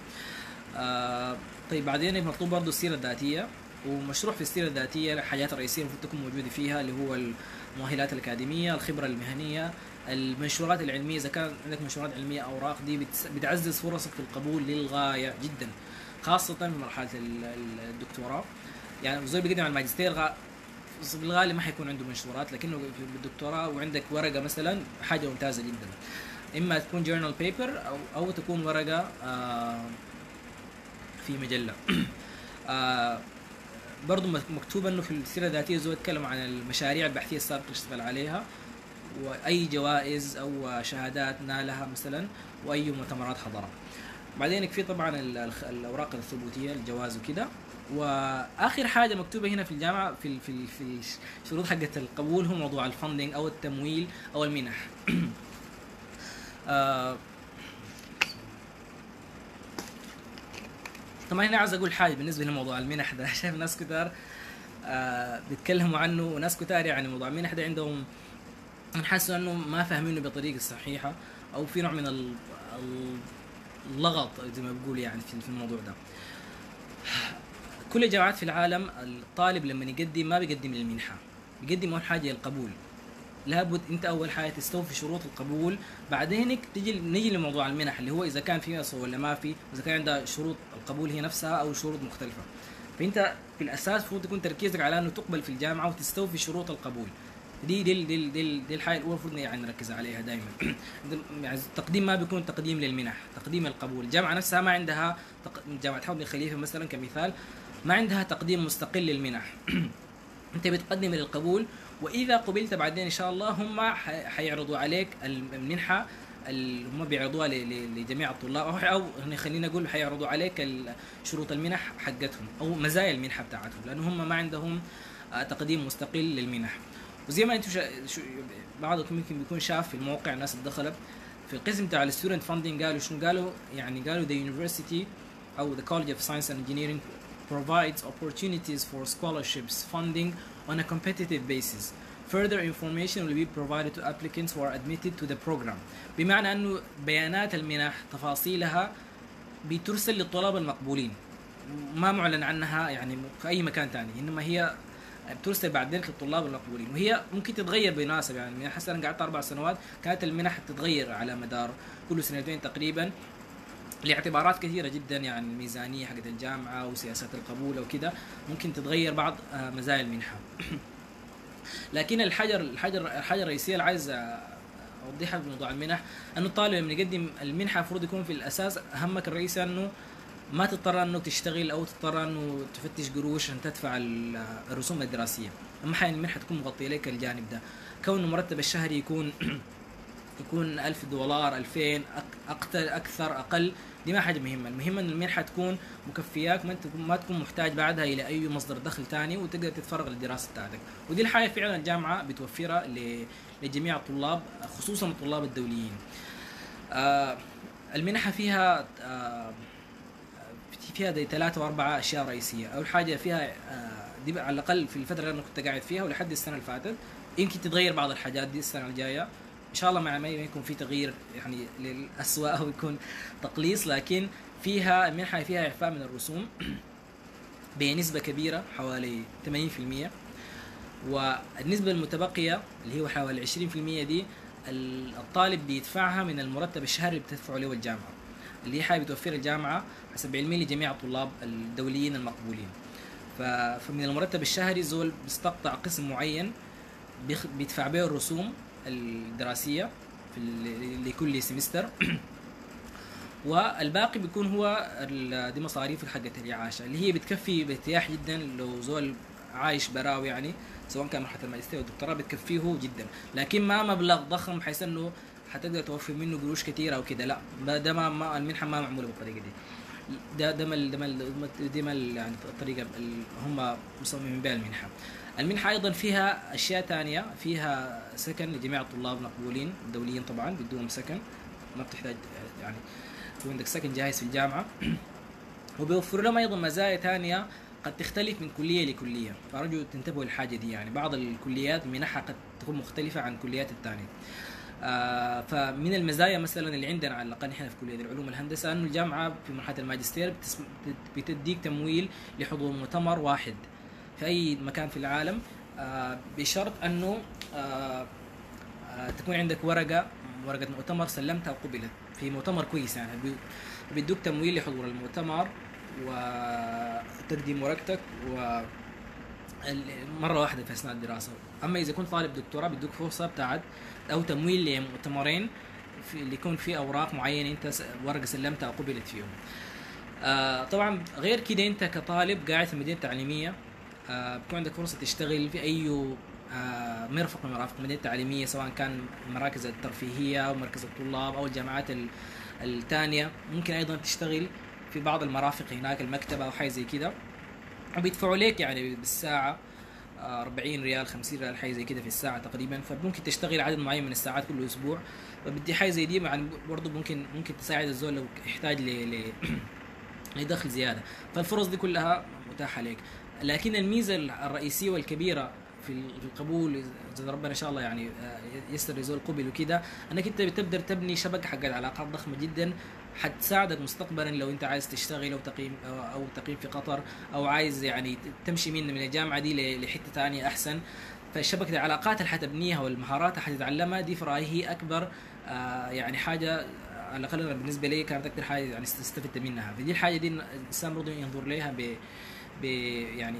طيب بعدين مطلوب برضه السيره الذاتيه، ومشروع في السيرة الذاتية الحاجات الرئيسية المفروض تكون موجودة فيها اللي هو المؤهلات الأكاديمية، الخبرة المهنية، المنشورات العلمية إذا كان عندك منشورات علمية أوراق، دي بتعزز فرصك في القبول للغاية جدا خاصة في مرحلة الدكتوراه. يعني زول بيقدم على الماجستير بالغالب ما حيكون عنده منشورات، لكنه في الدكتوراه وعندك ورقة مثلا حاجة ممتازة جدا، إما تكون جورنال بيبر أو تكون ورقة في مجلة. برضو مكتوب انه في السيره الذاتيه زود اتكلم عن المشاريع البحثيه السابقه اللي اشتغل عليها، واي جوائز او شهادات نالها مثلا، واي مؤتمرات حضرها. بعدين يكفي طبعا الاوراق الثبوتيه، الجواز وكده. واخر حاجه مكتوبه هنا في الجامعه في الشروط حقت القبول هو موضوع الفندنج او التمويل او المنح. طبعا هنا عايز اقول حاجه بالنسبه لموضوع المنح ده، شايف ناس كتار بيتكلموا عنه، وناس كتار يعني موضوع المنح ده عندهم نحسوا انه ما فاهمينه بطريقه الصحيحه، او في نوع من اللغط زي ما بقول يعني في الموضوع ده. كل الجامعات في العالم الطالب لما يقدم ما بيقدم للمنحه، بيقدم اول حاجه للقبول. لابد انت اول حاجه تستوفي شروط القبول، بعدين نجي لموضوع المنح اللي هو اذا كان في نص ولا ما في، اذا كان عندها شروط القبول هي نفسها او شروط مختلفه. فانت في الاساس المفروض تكون تركيزك على انه تقبل في الجامعه وتستوفي شروط القبول. دي الحاجه الاولى المفروض يعني نركز عليها دائما. التقديم ما بيكون تقديم للمنح، تقديم القبول. الجامعه نفسها ما عندها، جامعه محمد بن خليفه مثلا كمثال، ما عندها تقديم مستقل للمنح. انت بتقدم للقبول، واذا قبلت بعدين ان شاء الله هم حيعرضوا عليك المنحه اللي هم بيعرضوها لجميع الطلاب، او خلينا نقول حيعرضوا عليك شروط المنح حقتهم او مزايا المنحه بتاعتهم، لانه هم ما عندهم تقديم مستقل للمنح. وزي ما انتم بعضكم ممكن بيكون شاف في الموقع الناس اللي دخلت في القسم بتاع الستودنت فاندنج قالوا شنو، قالوا يعني قالوا the university او the college of science and engineering provides opportunities for scholarships funding on a competitive basis. Further information will be provided to applicants who are admitted to the program. بمعنى أنه بيانات المنح تفاصيلها بترسل للطلاب المقبولين، ما معلن عنها يعني كأي مكان تاني، إنما هي بترسل بعد ذلك للطلاب المقبولين، وهي ممكن تتغير بالمناسبة. يعني أنا حسنا قعدت 4 سنوات كانت المنح تتغير على مدار كل 2 سنين تقريبا لاعتبارات كثيرة جدا، يعني الميزانية حقت الجامعة وسياسات القبول وكذا ممكن تتغير بعض مزايا المنحة. لكن الحاجه الرئيسيه اللي عايز اوضحها في موضوع المنح، انه الطالب لما يقدم المنحه المفروض يكون في الاساس همك الرئيسي انه ما تضطر انه تشتغل او تضطر انه تفتش قروش عشان تدفع الرسوم الدراسيه. اما حين المنحه تكون مغطيه لك الجانب ده، كونه مرتب الشهري يكون $1000 2000 اكثر اقل، دي ما حاجه مهمه. المهم ان المنحه تكون مكفياك، ما تكون محتاج بعدها الى اي مصدر دخل ثاني، وتقدر تتفرغ للدراسه بتاعتك. ودي الحاجه فعلا الجامعه بتوفرها لجميع الطلاب، خصوصا الطلاب الدوليين. المنحه فيها دي 3 و4 اشياء رئيسيه. اول حاجه فيها دي على الاقل في الفتره اللي انا كنت قاعد فيها ولحد السنه اللي فاتت، يمكن تتغير بعض الحاجات دي السنه الجايه ان شاء الله، مع ما يكون في تغيير يعني للاسوء او يكون تقليص. لكن فيها المنحه فيها اعفاء من الرسوم بنسبه كبيره حوالي 80%، والنسبه المتبقيه اللي هو حوالي 20% دي الطالب بيدفعها من المرتب الشهري اللي بتدفعه له الجامعه، اللي حابب توفير الجامعه حسب علمي لجميع الطلاب الدوليين المقبولين. فمن المرتب الشهري زول بيستقطع قسم معين بيدفع به الرسوم الدراسيه لكل سمستر، والباقي بيكون هو دي مصاريف حقة الاعاشه اللي هي بتكفي بارتياح جدا لو زول عايش براوي، يعني سواء كان مرحله الماجستير والدكتوراه بتكفيه جدا، لكن ما مبلغ ضخم بحيث انه حتقدر توفر منه قروش كثيره او كده. لا، ده ما المنحه ما معموله بالطريقه دي. يعني الطريقه اللي هم مصممين بها المنحه. المنحه ايضا فيها اشياء ثانيه، فيها سكن لجميع الطلاب المقبولين الدوليين، طبعا بدهم سكن، ما بتحتاج يعني يكون عندك سكن جاهز في الجامعه. وبيوفروا لهم ايضا مزايا ثانيه قد تختلف من كليه لكليه، فارجو تنتبهوا للحاجه دي. يعني بعض الكليات منحها قد تكون مختلفه عن الكليات الثانيه. فمن المزايا مثلا اللي عندنا على الاقل احنا في كليه العلوم الهندسه، انه الجامعه في مرحله الماجستير بتديك تمويل لحضور مؤتمر واحد في اي مكان في العالم، بشرط انه تكون عندك ورقه مؤتمر سلمتها وقبلت في مؤتمر كويس. يعني بيدوك تمويل لحضور المؤتمر وتقديم ورقتك و مرة واحدة في أثناء الدراسة. أما إذا كنت طالب دكتوراه بيدوك فرصة بتاعت أو تمويل لمؤتمرين اللي يكون فيه أوراق معينة أنت ورقة سلمتها أو قبلت فيهم. طبعا غير كده أنت كطالب قاعد في مدينة تعليمية، بيكون عندك فرصة تشتغل في أي مرفق من مرافق المدينة التعليمية، سواء كان مراكز الترفيهية أو مركز الطلاب أو الجامعات الثانية. ممكن أيضا تشتغل في بعض المرافق هناك، المكتبة أو حاجة زي كده، وبيدفعوا لك يعني بالساعة 40 ريال 50 ريال حاجة زي كده في الساعة تقريبا. فممكن تشتغل عدد معين من الساعات كل أسبوع، فبدي حاجة زي دي يعني برضه ممكن تساعد الزول لو يحتاج لدخل زيادة. فالفرص دي كلها متاحة لك. لكن الميزة الرئيسية والكبيرة في القبول إذا ربنا إن شاء الله يعني يسر يزول قبل وكده، أنك أنت بتقدر تبني شبكة حق العلاقات ضخمة جدا حتساعدك مستقبلا لو أنت عايز تشتغل أو تقيم في قطر، أو عايز يعني تمشي من الجامعة دي لحتة ثانية أحسن. فالشبكة العلاقات اللي حتبنيها والمهارات اللي حتتعلمها دي في رأيي هي أكبر يعني حاجة على الأقل بالنسبة لي كانت أكثر حاجة يعني استفدت منها. فدي الحاجة دي الإنسان برضه ينظر ليها يعني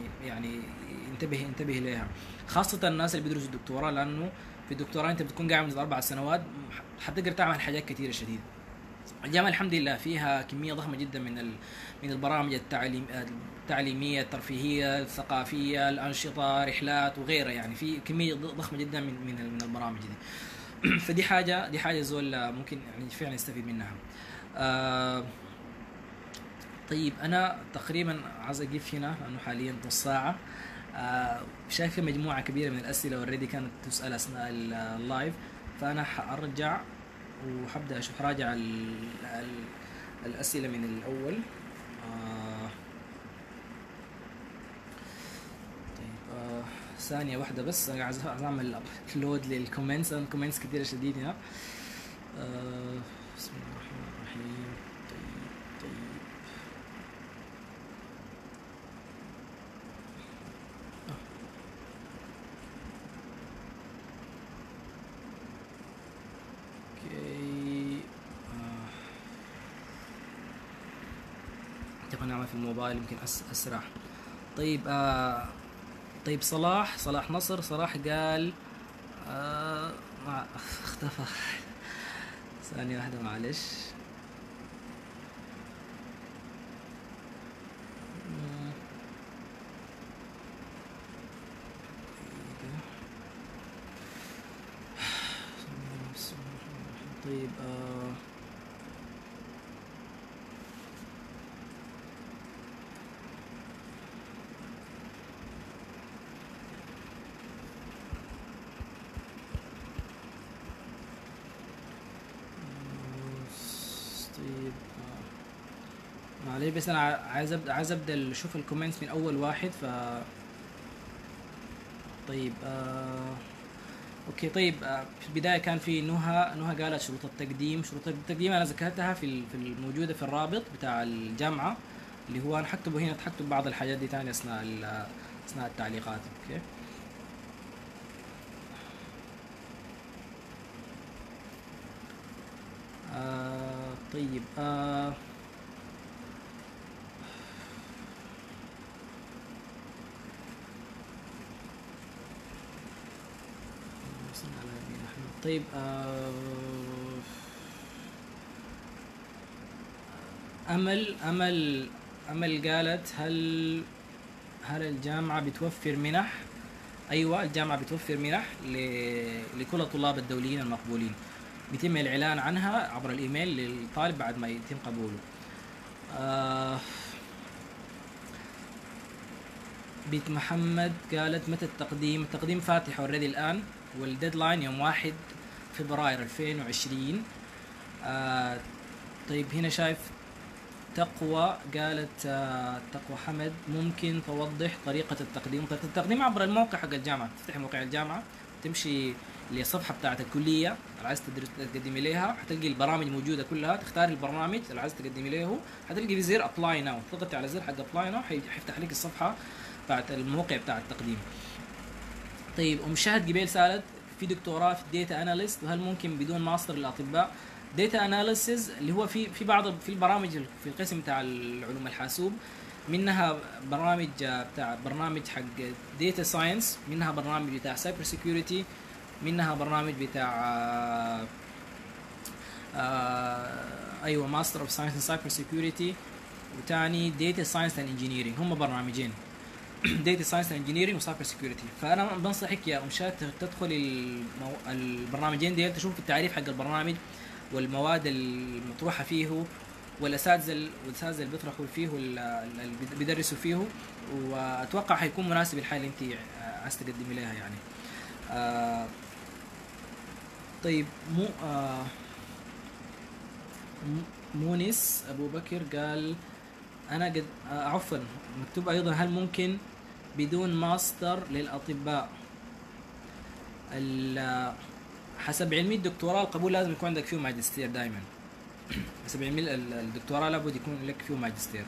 انتبه ليها، خاصة الناس اللي بيدرسوا الدكتوراه، لأنه في الدكتوراه أنت بتكون قاعد من 4 سنوات حتقدر تعمل حاجات كثيرة شديد. الجامعة الحمد لله فيها كمية ضخمة جدا من البرامج التعليمية الترفيهية الثقافية الأنشطة رحلات وغيرها، يعني في كمية ضخمة جدا من البرامج دي. فدي حاجة زول ممكن يعني فعلا يستفيد منها. طيب أنا تقريبا عايز أقف هنا لأنه حاليا نص ساعة. شايف مجموعة كبيرة من الأسئلة والريدي كانت تسأل أثناء اللايف، فأنا حأرجع وحبدأ أشوف راجع الأسئلة من الأول. طيب ثانية واحدة بس، أنا عايز أعمل أبلود للكومنتس، أنا كومنتس كثيرة شديد هنا. بسم الله الرحمن الرحيم. في الموبايل يمكن أسرع. طيب طيب صلاح، صلاح نصر، صلاح قال ما اختفى. ثانية واحدة معلش. طيب معليش بس انا عايز ابدا اشوف الكومنتس من اول واحد. ف طيب اوكي. طيب في البدايه كان في نهى قالت شروط التقديم. شروط التقديم انا ذكرتها في الموجوده في الرابط بتاع الجامعه اللي هو انا حكتبه هنا، تحكتب بعض الحاجات دي ثاني اثناء التعليقات. اوكي طيب طيب أمل قالت هل الجامعة بتوفر منح؟ أيوة الجامعة بتوفر منح لكل الطلاب الدوليين المقبولين، بيتم الإعلان عنها عبر الإيميل للطالب بعد ما يتم قبوله. بيت محمد قالت متى التقديم؟ التقديم فاتح اوريدي الآن، والديدلاين يوم 1 فبراير 2020. طيب هنا شايف تقوى قالت تقوى حمد ممكن توضح طريقة التقديم؟ طريقة التقديم عبر الموقع حق الجامعة، تفتح موقع الجامعة تمشي للصفحة بتاعة الكلية اللي عايز تقدمي ليها، حتلقي البرامج موجودة كلها، تختاري البرنامج اللي عايز تقدمي له، حتلقي في زر ابلاي ناو، تضغطي على زر حق ابلاي ناو حيفتح لك الصفحة بتاعت الموقع بتاع التقديم. طيب ام شهد قبيل سالت في دكتوراه في الديتا اناليست وهل ممكن بدون ماستر للاطباء؟ ديتا اناليسز اللي هو في بعض في البرامج في القسم بتاع العلوم الحاسوب، منها برنامج حق ديتا ساينس، منها برنامج بتاع سايبر سيكيورتي، منها برنامج بتاع ايوه ماستر اوف ساينس سايبر سيكيورتي، وثاني ديتا ساينس اند انجينيرنج. هم برنامجين داتا ساينس انجينيرنج وسايبر سيكيورتي. فانا بنصحك يا امشات تدخل البرنامجين ديل، تشوف التعريف حق البرنامج والمواد المطروحه فيه والاساتذه اللي بيطرحوا فيه اللي بيدرسوا فيه، واتوقع حيكون مناسب الحاله اللي انت عايز تقدمي لها يعني. طيب مونس ابو بكر قال انا قد عفوا مكتوب ايضا هل ممكن بدون ماستر للاطباء؟ حسب علمي الدكتوراه القبول لازم يكون عندك فيه ماجستير دائما، حسب علمي الدكتوراه لابد يكون لك فيه ماجستير.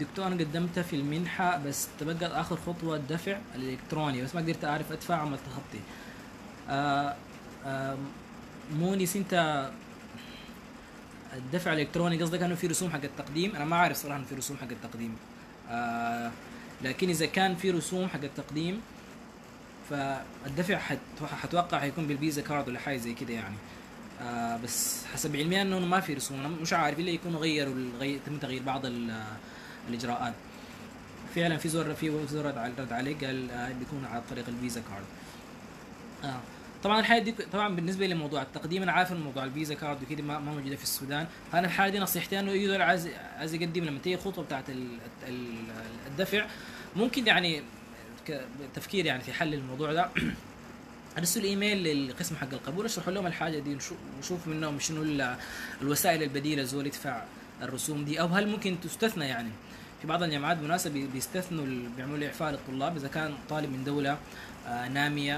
دكتور انا قدمتها في المنحه بس تبقى اخر خطوه الدفع الالكتروني بس ما قدرت اعرف ادفع، عملت تخطي. مونس انت الدفع الالكتروني قصدك انه في رسوم حق التقديم؟ انا ما عارف صراحه انه في رسوم حق التقديم، لكن اذا كان في رسوم حق التقديم فالدفع حتوقع هيكون بالفيزا كارد ولا حاجه زي كده يعني. بس حسب علمي انه ما في رسوم، انا مش عارف ليه يكونوا تم تغيير بعض الاجراءات. فعلا في زور رد عليه قال بيكون على طريق الفيزا كارد. طبعا الحاجه دي طبعا بالنسبه لموضوع التقديم انا عارف ان موضوع الفيزا كارد وكده ما موجوده في السودان، فانا الحاجه دي نصيحتي انه يقدر عايز يقدم لما تيجي الخطوه بتاعت الدفع، ممكن يعني تفكير يعني في حل الموضوع ده ارسل ايميل للقسم حق القبول اشرحوا لهم الحاجه دي وشوف منهم شنو الوسائل البديله زول يدفع الرسوم دي، او هل ممكن تستثنى يعني في بعض الجامعات مناسبة بيستثنوا بيعملوا اعفاء للطلاب اذا كان طالب من دوله ناميه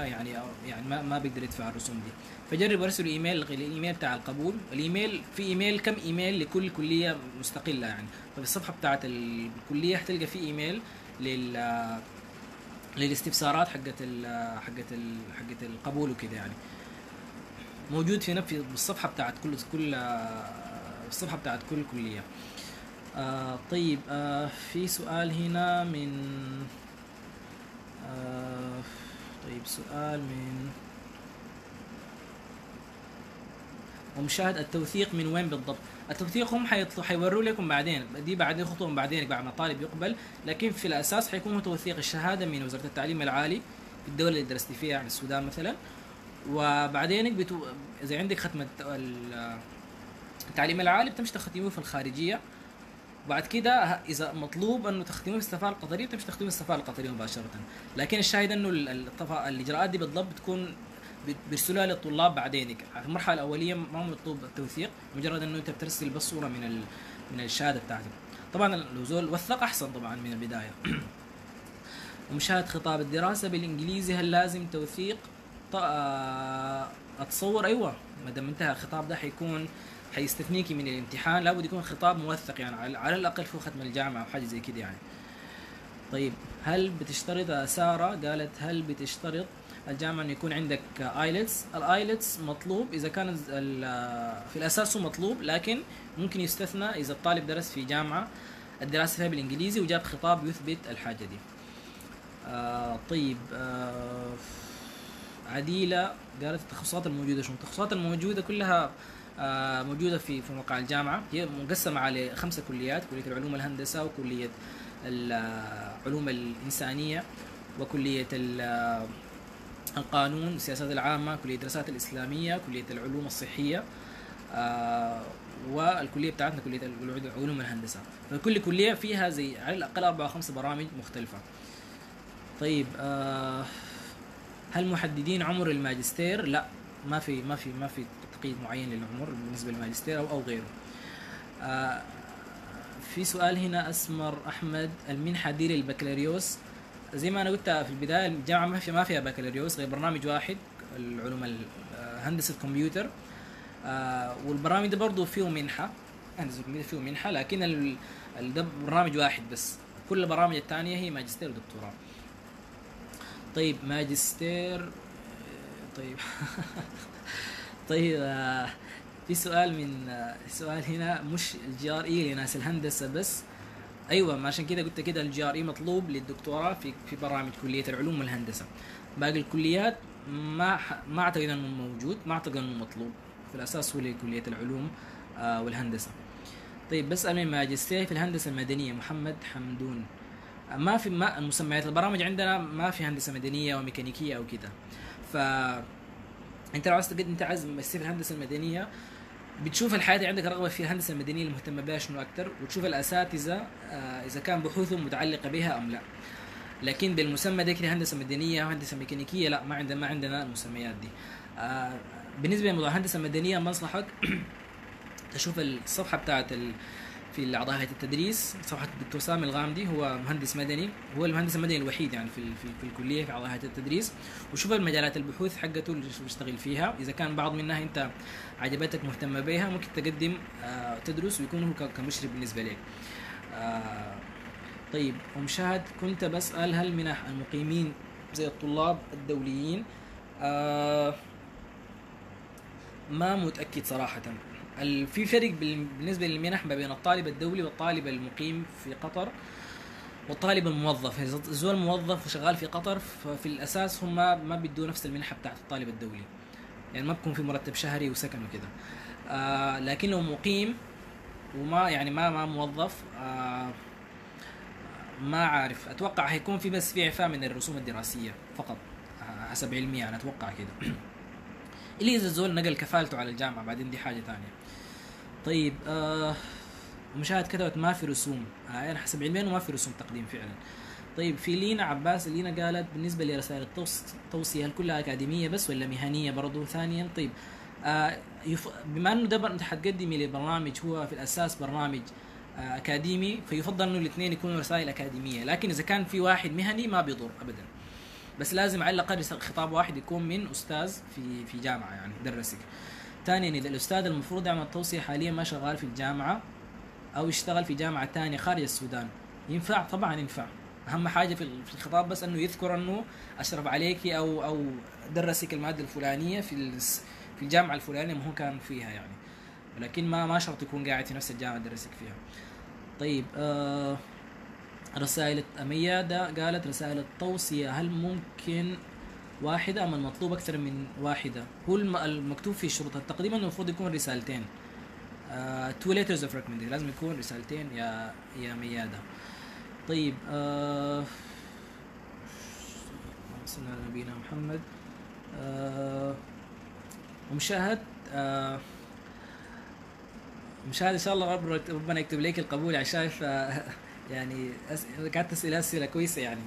يعني ما بيقدر يدفع الرسوم دي. فجرب ارسل الايميل بتاع القبول، الايميل في ايميل كم ايميل لكل كليه مستقله يعني، ففي الصفحه بتاعه الكليه حتلقى في ايميل للاستفسارات حقت القبول وكده يعني، موجود في بالصفحه بتاعه كل كليه. طيب في سؤال هنا من طيب سؤال من ومشاهد التوثيق من وين بالضبط؟ التوثيق هم حيوروا لكم بعدين، دي بعدين خطوه من بعدين بعد ما الطالب يقبل، لكن في الاساس حيكون هو توثيق الشهاده من وزاره التعليم العالي في الدوله اللي درست فيها يعني السودان مثلا، وبعدين اذا عندك ختم التعليم العالي بتمشي تختميه في الخارجيه، وبعد كده اذا مطلوب انه تختميه في السفاره القطريه بتمشي تختميه في السفاره القطريه مباشره، لكن الشاهد انه الاجراءات دي بالضبط بتكون بيرسلوها للطلاب بعدين. في المرحله الاوليه ما هو مطلوب التوثيق، مجرد انه انت بترسل بس صوره من الشهاده بتاعتك. طبعا لو زول وثق احسن طبعا من البدايه. ومشاهد خطاب الدراسه بالانجليزي هل لازم توثيق؟ اتصور ايوه، ما دام انتهى الخطاب ده حيكون حيستثنيكي من الامتحان، لابد يكون خطاب موثق يعني على الاقل في ختم الجامعه او حاجه زي كده يعني. طيب هل بتشترط ساره قالت هل بتشترط الجامعه انه يكون عندك ايلتس؟ الايلتس مطلوب اذا كان في الاساس مطلوب، لكن ممكن يستثنى اذا الطالب درس في جامعه الدراسه فيها بالانجليزي وجاب خطاب يثبت الحاجه دي. طيب عديله قالت التخصصات الموجوده شنو؟ التخصصات الموجوده كلها موجوده في موقع الجامعه، هي مقسمه على 5 كليات، كليه العلوم الهندسه وكليه العلوم الانسانيه وكليه القانون والسياسات العامه، كليه الدراسات الاسلاميه، كليه العلوم الصحيه، والكليه بتاعتنا كليه العلوم الهندسه، فكل كليه فيها زي على الاقل 4 أو 5 برامج مختلفه. طيب هل محددين عمر الماجستير؟ لا، ما في تقييد معين للعمر بالنسبه للماجستير او غيره. في سؤال هنا اسمر احمد، المنحه دي للبكالوريوس زي ما انا قلت في البدايه الجامعه ما فيها بكالوريوس غير برنامج واحد العلوم هندسه الكمبيوتر، والبرامج دي برضه فيه منحه، هندسه الكمبيوتر فيه منحه، لكن ده برنامج واحد بس، كل البرامج الثانيه هي ماجستير ودكتوراه. طيب ماجستير طيب طيب في سؤال من سؤال هنا مش الجي ار اي لناس الهندسه بس، ايوه ما عشان كده قلت كده الجي ار اي مطلوب للدكتوراه في برامج كليه العلوم والهندسه، باقي الكليات ما اعتقد انه موجود، ما اعتقد انه مطلوب، في الاساس هو لكليه العلوم والهندسه. طيب بسال من ماجستير في الهندسه المدنيه محمد حمدون، ما في مسميات البرامج عندنا ما في هندسه مدنيه وميكانيكيه او كده، ف انت لو عايز تقدم انت عايز ماجستير في الهندسه المدنيه بتشوف الحياة اللي عندك رغبة في الهندسة المدنية اللي مهتمة بها شنو أكتر، وتشوف الأساتذة إذا كان بحوثهم متعلقة بها أم لا، لكن بالمسمى ده كده هندسة مدنية وهندسة ميكانيكية لا، ما عندنا المسميات دي. بالنسبة لموضوع الهندسة المدنية منصحك تشوف الصفحة بتاعت في أعضاء هيئة التدريس، صفحة الدكتور سامي الغامدي، هو مهندس مدني، هو المهندس المدني الوحيد يعني في الكلية في أعضاء هيئة التدريس، وشوف المجالات البحوث حقته اللي بيشتغل فيها، إذا كان بعض منها أنت عجبتك مهتمة بها ممكن تقدم تدرس ويكون هو كمشرف بالنسبة لك. طيب ومشاهد كنت بسأل هل منح المقيمين زي الطلاب الدوليين؟ ما متأكد صراحة، في فرق بالنسبه للمنح ما بين الطالب الدولي والطالب المقيم في قطر والطالب الموظف، زول موظف وشغال في قطر ففي الاساس هم ما بيدوا نفس المنحه بتاعت الطالب الدولي، يعني ما بكون في مرتب شهري وسكن وكده، لكن لو مقيم وما يعني ما موظف ما عارف، اتوقع هيكون في بس في اعفاء من الرسوم الدراسيه فقط حسب علمي يعني، اتوقع كده اللي اذا الزول نقل كفالته على الجامعه بعدين دي حاجه ثانيه. طيب مشاهد كتبت ما في رسوم، يعني حسب علمين وما في رسوم تقديم فعلا. طيب في لينا عباس، لينا قالت بالنسبه لرسائل التوصيه هل كلها اكاديميه بس ولا مهنيه برضه ثانيا؟ طيب بما انه ده انت حتقدمي لبرنامج هو في الاساس برنامج اكاديمي، فيفضل انه الاثنين يكونوا رسائل اكاديميه، لكن اذا كان في واحد مهني ما بيضر ابدا، بس لازم على الاقل خطاب واحد يكون من استاذ في جامعه يعني درسك. ثانيا اذا الاستاذ المفروض يعمل توصيه حاليا ما شغال في الجامعه او يشتغل في جامعه ثانيه خارج السودان، ينفع؟ طبعا ينفع، اهم حاجه في الخطاب بس انه يذكر انه اشرف عليك او درسك الماده الفلانيه في الجامعه الفلانيه ما هو كان فيها يعني، لكن ما شرط يكون قاعد في نفس الجامعه درسك فيها. طيب رسائل ميادة قالت رسائل التوصية هل ممكن واحدة أم المطلوب أكثر من واحدة؟ هو المكتوب في شروط التقديم إنه المفروض يكون رسالتين. two letters of recommendation لازم يكون رسالتين يا ميادة. طيب وصلنا لنبينا محمد. ومشاهد مشاهد إن شاء الله ربنا يكتب لك القبول. عشان يعني كانت أسئلة كويسة يعني.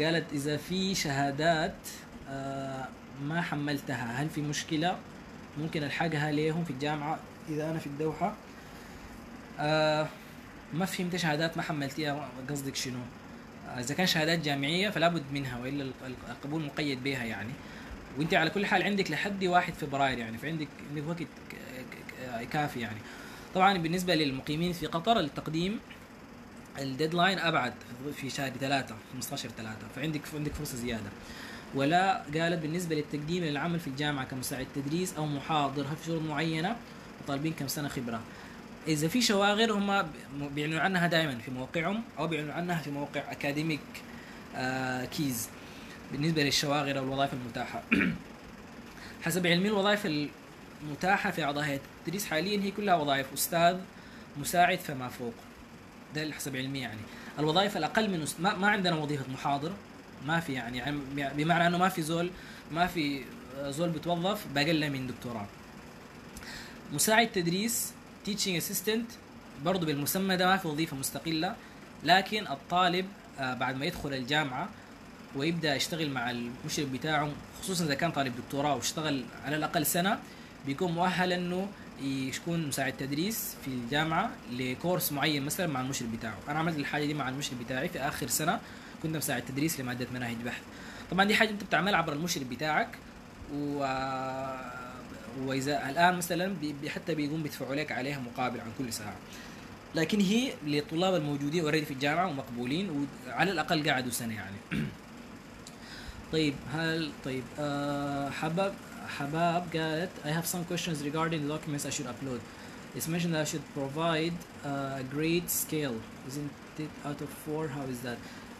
قالت إذا في شهادات ما حملتها هل في مشكلة؟ ممكن ألحقها ليهم في الجامعة إذا أنا في الدوحة؟ ما فهمت شهادات ما حملتيها قصدك شنو؟ إذا كان شهادات جامعية فلا بد منها وإلا القبول مقيد بها يعني. وأنت على كل حال عندك لحد 1 فبراير يعني، فعندك وقت كافي يعني. طبعا بالنسبة للمقيمين في قطر التقديم الديدلاين أبعد في شهر 3 15/3، فعندك فرصة زيادة. ولا قالت بالنسبة للتقديم للعمل في الجامعة كمساعد تدريس أو محاضر هل في شروط معينة؟ وطالبين كم سنة خبرة؟ إذا في شواغر هم بيعلنوا عنها دائما في موقعهم أو بيعلنوا عنها في موقع أكاديميك كيز بالنسبة للشواغر أو الوظائف المتاحة. حسب علمي الوظائف المتاحة في أعضاء هيئة التدريس حاليا هي كلها وظائف أستاذ مساعد فما فوق، ده اللي حسب علمي يعني. الوظائف الأقل من ما عندنا وظيفة محاضر، ما في يعني، بمعنى أنه ما في زول بتوظف بأقل من دكتوراه. مساعد تدريس teaching assistant برضو بالمسمى ده ما في وظيفة مستقلة، لكن الطالب بعد ما يدخل الجامعة ويبدأ يشتغل مع المشرف بتاعه خصوصا إذا كان طالب دكتوراه واشتغل على الأقل سنة بيكون مؤهل أنه يكون مساعد تدريس في الجامعة لكورس معين مثلا مع المشرف بتاعه. أنا عملت الحاجة دي مع المشرف بتاعي في آخر سنة، كنت مساعد تدريس لمادة مناهج بحث. طبعا دي حاجة أنت بتعملها عبر المشرف بتاعك وإذا الآن مثلا حتى بيقوم بيدفعوا لك عليها مقابل عن كل ساعة، لكن هي للطلاب الموجودين اوريدي في الجامعة ومقبولين وعلى الأقل قعدوا سنة يعني. طيب حباب قالت I have some questions regarding the documents I should upload. It's mentioned that I should provide a grade scale. Isn't it out of 4? How is that?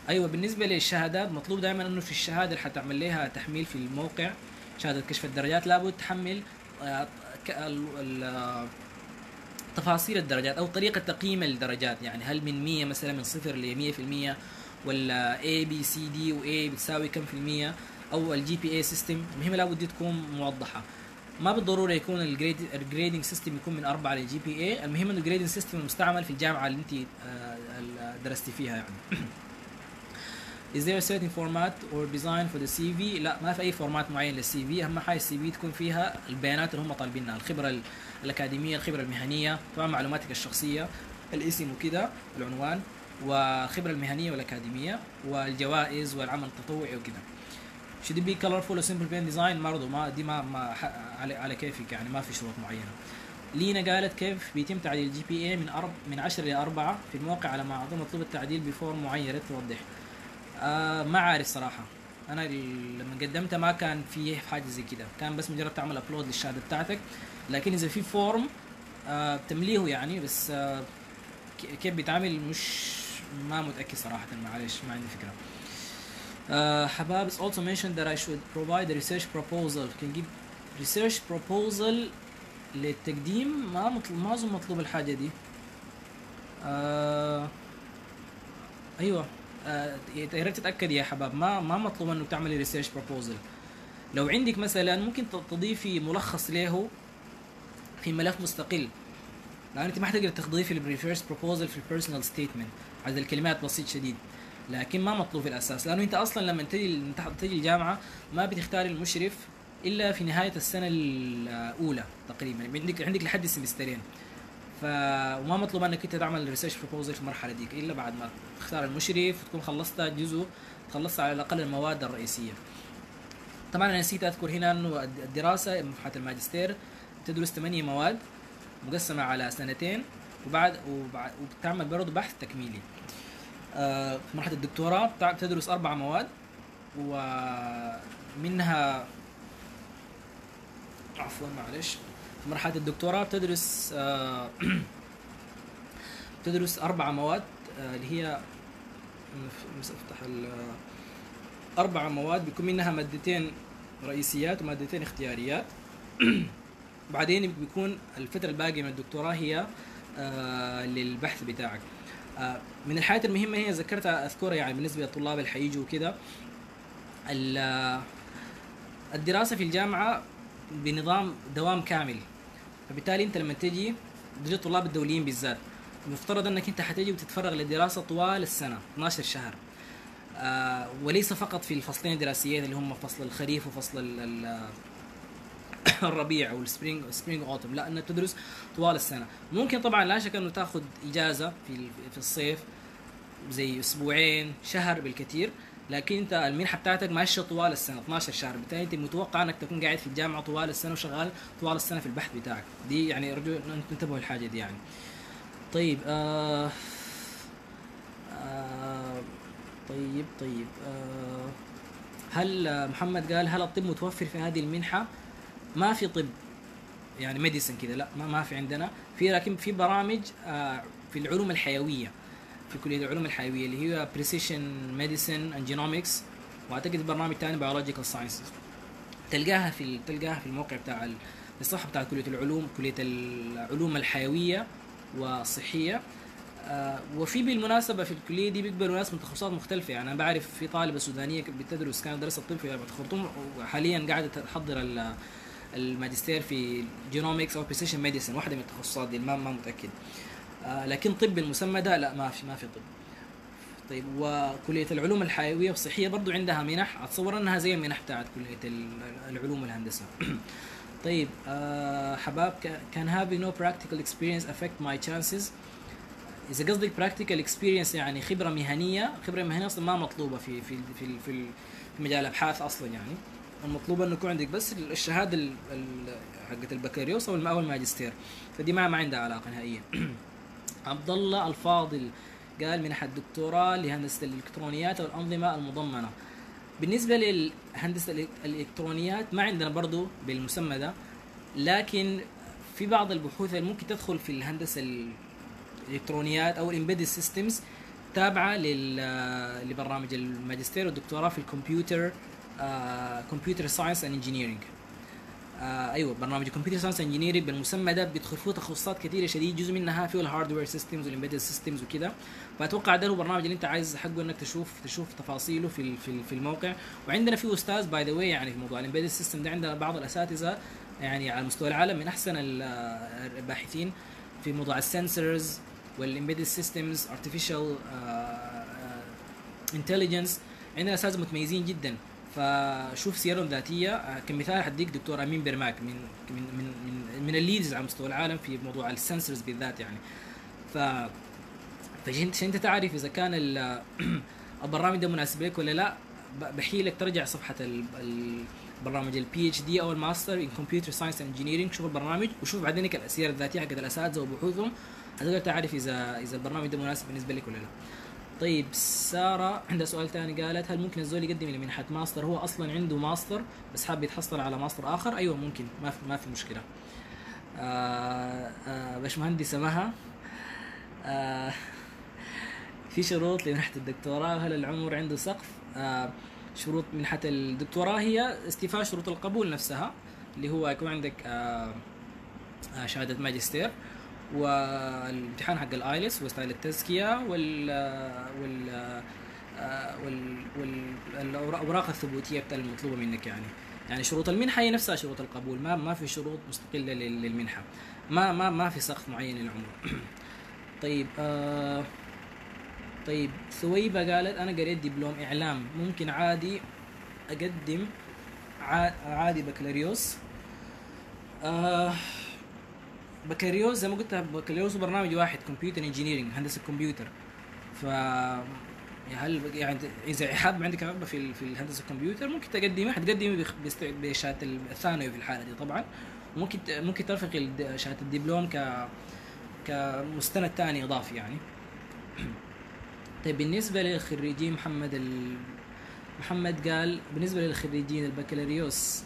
أيوة بالنسبة للشهادات مطلوب دائما إنه في الشهادة اللي حتعمل لها تحميل في الموقع شهادة كشف الدرجات لابد تحمل تفاصيل الدرجات أو طريقة تقييم الدرجات يعني، هل من 100 مثلا من 0 ل 100% ولا A B C D و A بتساوي كم في المية أو ال GPA system. المهم لابد دي تكون موضحة، ما بالضرورة يكون الجريدنج سيستم يكون من 4 لل GPA، المهم إنه الجريدنج سيستم المستعمل في الجامعة اللي أنت درستي فيها يعني. Is there a certain format or design for the CV؟ لا ما في أي فورمات معين للسي في، أهم حاجة السي في تكون فيها البيانات اللي هم طالبينها، الخبرة الأكاديمية، الخبرة المهنية، طبعا معلوماتك الشخصية، الاسم وكده، العنوان، والخبرة المهنية والأكاديمية، والجوائز والعمل التطوعي وكده. should it be colorful or simple pen design؟ برضه ما على كيفك يعني، ما في شروط معينة. لينا قالت كيف بيتم تعديل الجي بي اي من 10 ل 4 في الموقع على ما أعتقد مطلوب التعديل بفورم معين، توضح. ما عارف صراحة، أنا لما قدمتها ما كان في حاجة زي كده، كان بس مجرد تعمل أبلود للشهادة بتاعتك، لكن إذا في فورم بتمليه يعني، بس كيف بيتعامل مش ما متأكد صراحة، معلش ما عندي فكرة. حباب is also mentioned that I should provide a research proposal. Can give research proposal للتقديم ما أظن مطلوب الحاجة دي. أيوة يا ريت تتاكد يا حباب، ما مطلوب انه تعملي ريسيرش بروبوزل. لو عندك مثلا ممكن تضيفي ملخص له في ملف مستقل، لان انت ما حتقدر تضيفي الريسيرش بروبوزل في البيرسونال ستيتمنت، عدد الكلمات بسيط شديد، لكن ما مطلوب في الاساس، لانه انت اصلا لما تجي الجامعه ما بتختار المشرف الا في نهايه السنه الاولى تقريبا، عندك لحد السمسترين، وما مطلوب انك انت تعمل ريسيرش بروبوزل في المرحله ديك الا بعد ما تختار المشرف وتكون خلصت جزء، خلصت على الاقل المواد الرئيسيه. طبعا انا نسيت اذكر هنا انه الدراسه منحه الماجستير تدرس 8 مواد مقسمه على 2 سنين وبتعمل برضه بحث تكميلي. في مرحله الدكتوراه بتدرس 4 مواد ومنها في مرحلة الدكتوراه بتدرس تدرس 4 مواد اللي هي افتح 4 مواد بيكون منها مادتين رئيسيات ومادتين اختياريات. بعدين بيكون الفترة الباقية من الدكتوراه هي للبحث بتاعك. من الحاجات المهمة هي ذكرتها أذكرها يعني بالنسبة للطلاب اللي حييجوا وكده. الدراسة في الجامعة بنظام دوام كامل، فبالتالي أنت لما تجي الطلاب الدوليين بالذات مفترض أنك أنت حتجي وتتفرغ للدراسة طوال السنة 12 شهر، وليس فقط في الفصلين الدراسيين اللي هم فصل الخريف وفصل الربيع او السبرينج اوتوم، لا انك تدرس طوال السنه. ممكن طبعا لا شك انه تاخذ اجازه في الصيف زي اسبوعين شهر بالكثير، لكن انت المنحه بتاعتك ماشيه طوال السنه 12 شهر، بالتالي انت متوقع انك تكون قاعد في الجامعه طوال السنه وشغال طوال السنه في البحث بتاعك. دي يعني ارجو ان تنتبهوا الحاجه دي يعني. طيب هل محمد قال هل الطب متوفر في هذه المنحه؟ ما في طب يعني ميديسن كده، لا ما في عندنا، في لكن في برامج في العلوم الحيويه في كليه العلوم الحيويه اللي هي بريسيشن ميديسن اند جينومكس، واعتقد برنامج ثاني بيولوجيكال ساينسز، تلقاها في الموقع بتاع الصفحه بتاع كليه العلوم الحيويه والصحيه. وفي بالمناسبه في الكليه دي بيقبلوا ناس من تخصصات مختلفه، يعني انا بعرف في طالبه سودانيه بتدرس كانت درست الطب في جامعه الخرطوم وحاليا قاعده تحضر الماجستير في جينومكس او بريسيشن ميديسن، واحده من التخصصات دي ما متاكد. لكن طب المسمى ده لا ما في طب. طيب وكليه العلوم الحيويه والصحيه برضو عندها منح، اتصور انها زي المنح بتاعت كليه العلوم والهندسه. طيب حباب كان هاف نو براكتيكال اكسبيرينس افكت ماي تشانسز. اذا قصدك براكتيكال اكسبيرينس يعني خبره مهنيه اصلا ما مطلوبه في مجال الابحاث اصلا، يعني المطلوب انه يكون عندك بس الشهاده حقت البكالوريوس او الماجستير، فدي ما عندها علاقه نهائيا. عبد الله الفاضل قال منح الدكتوراه لهندسه الالكترونيات والانظمه المضمنه. بالنسبه للهندسه الالكترونيات ما عندنا برضو بالمسمى ده، لكن في بعض البحوث اللي ممكن تدخل في الهندسه الالكترونيات او الامبيدد سيستمز تابعه لبرامج الماجستير والدكتوراه في الكمبيوتر كمبيوتر ساينس اند انجينيرنج. ايوه برنامج كمبيوتر ساينس اند انجينيرنج بالمسمى ده بيدخل فيه تخصصات كثيره شديد، جزء منها فيه الهاردوير سيستمز والامبيدد سيستمز وكده، فاتوقع ده البرنامج اللي انت عايز حقه انك تشوف تفاصيله في الموقع. وعندنا فيه استاذ باي ذا واي يعني في موضوع الامبيدد سيستم ده، عندنا بعض الاساتذه يعني على مستوى العالم من احسن الباحثين في موضوع السنسورز والامبيدد سيستمز ارتفيشال انتليجنس، عندنا اساتذه متميزين جدا. فشوف سيرهم ذاتيه كمثال حديك دكتور امين برماك من من من من الليدز على مستوى العالم في موضوع السنسورز بالذات يعني. فانت تعرف اذا كان البرنامج ده مناسب لك ولا لا، بحيلك ترجع صفحه البرنامج البي اتش دي او الماستر ان كمبيوتر ساينس انجينيرنج، شوف البرنامج وشوف بعدين السيره الذاتيه حقت الاساتذه وبحوثهم، هتقدر تعرف اذا البرنامج ده مناسب بالنسبه لك ولا لا. طيب ساره عندها سؤال ثاني قالت هل ممكن الزول يقدم لمنحه ماستر، هو اصلا عنده ماستر بس حاب يتحصل على ماستر اخر؟ ايوه ممكن ما في مشكله. باشمهندسه مها في شروط لمنحه الدكتوراه، هل العمر عنده سقف؟ شروط منحه الدكتوراه هي استيفاء شروط القبول نفسها اللي هو يكون عندك شهاده ماجستير والامتحان حق الايلتس وسائل التزكيه والاوراق الثبوتيه بتاع المطلوبه منك يعني شروط المنحه هي نفسها شروط القبول، ما في شروط مستقله للمنحه، ما في سقف معين للعمر. طيب طيب ثويبه قالت انا قريت دبلوم اعلام، ممكن عادي اقدم عادي بكالوريوس؟ بكالوريوس زي ما قلت بكالوريوس برنامج واحد كمبيوتر انجينيرنج هندسه الكمبيوتر، ف هل يعني اذا حاب عندك رغبه في الهندسه الكمبيوتر ممكن تقدمي، حتقدمي بشهاده الثانوي في الحاله دي طبعا، ممكن ترفقي شهاده الدبلوم كمستند ثاني اضافي يعني. طيب بالنسبه للخريجين محمد قال بالنسبه للخريجين البكالوريوس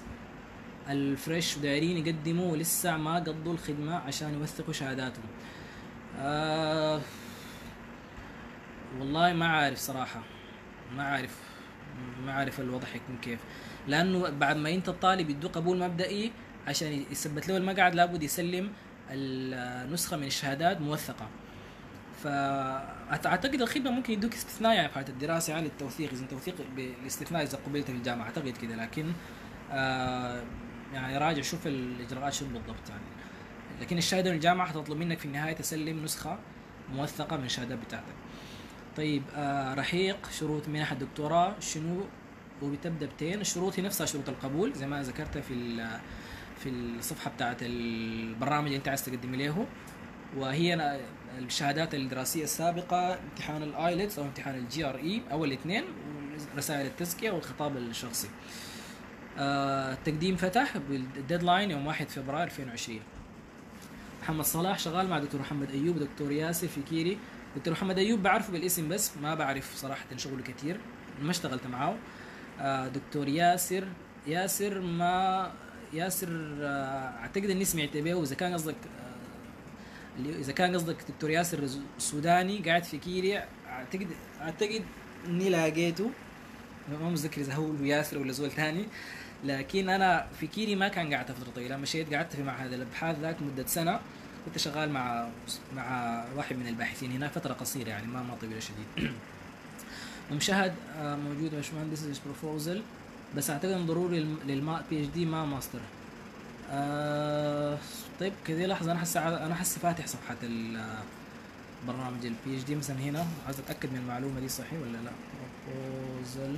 الفريش ودايرين يقدموا لسه ما قضوا الخدمه عشان يوثقوا شهاداتهم. والله ما عارف صراحة، ما عارف الوضع حيكون كيف، لأنه بعد ما أنت الطالب يدو قبول مبدئي عشان يثبت له المقعد لابد يسلم النسخة من الشهادات موثقة. فأعتقد الخدمة ممكن يدوك استثناء يعني في حالة الدراسة، يعني التوثيق إذا توثيق بالاستثناء إذا قبلت في الجامعة أعتقد كده، لكن يعني راجع شوف الإجراءات شو بالضبط يعني. لكن الشهادة من الجامعة هتطلب منك في النهاية تسلم نسخة موثقة من الشهادات بتاعتك. طيب رحيق، شروط منح الدكتوراه شنو وبتبدأ بتين؟ الشروط هي نفسها شروط القبول زي ما ذكرتها في الصفحة بتاعت البرنامج اللي انت عايز تقدم له، وهي الشهادات الدراسية السابقة، امتحان الايلتس او امتحان الجي ار اي، اول الاثنين، رسائل التزكية والخطاب الشخصي. التقديم فتح بالديدلاين يوم 1 فبراير 2020. محمد صلاح شغال مع دكتور محمد ايوب ودكتور ياسر فكيري. دكتور محمد ايوب بعرفه بالاسم بس ما بعرف صراحة شغله كتير، ما اشتغلت معاه. دكتور ياسر ما ياسر اعتقد اني سمعت بيه، واذا كان قصدك دكتور ياسر السوداني قاعد في كيري اعتقد اني لاقيته، ما متذكر اذا هو ياسر ولا زول ثاني، لكن انا في كيري ما كان قاعد فتره طويله، مشيت قعدت في معهد الابحاث ذاك مده سنه، كنت شغال مع واحد من الباحثين هناك فتره قصيره يعني ما طويله شديد. مشاهد موجود يا باشمهندس بروفوزل، بس اعتقد انه ضروري بي اتش دي ما ماستر. طيب كذا لحظه، انا حس فاتح صفحه البرنامج البي اتش دي مثلا هنا، عايز اتاكد من المعلومه دي صحيح ولا لا. بروفوزل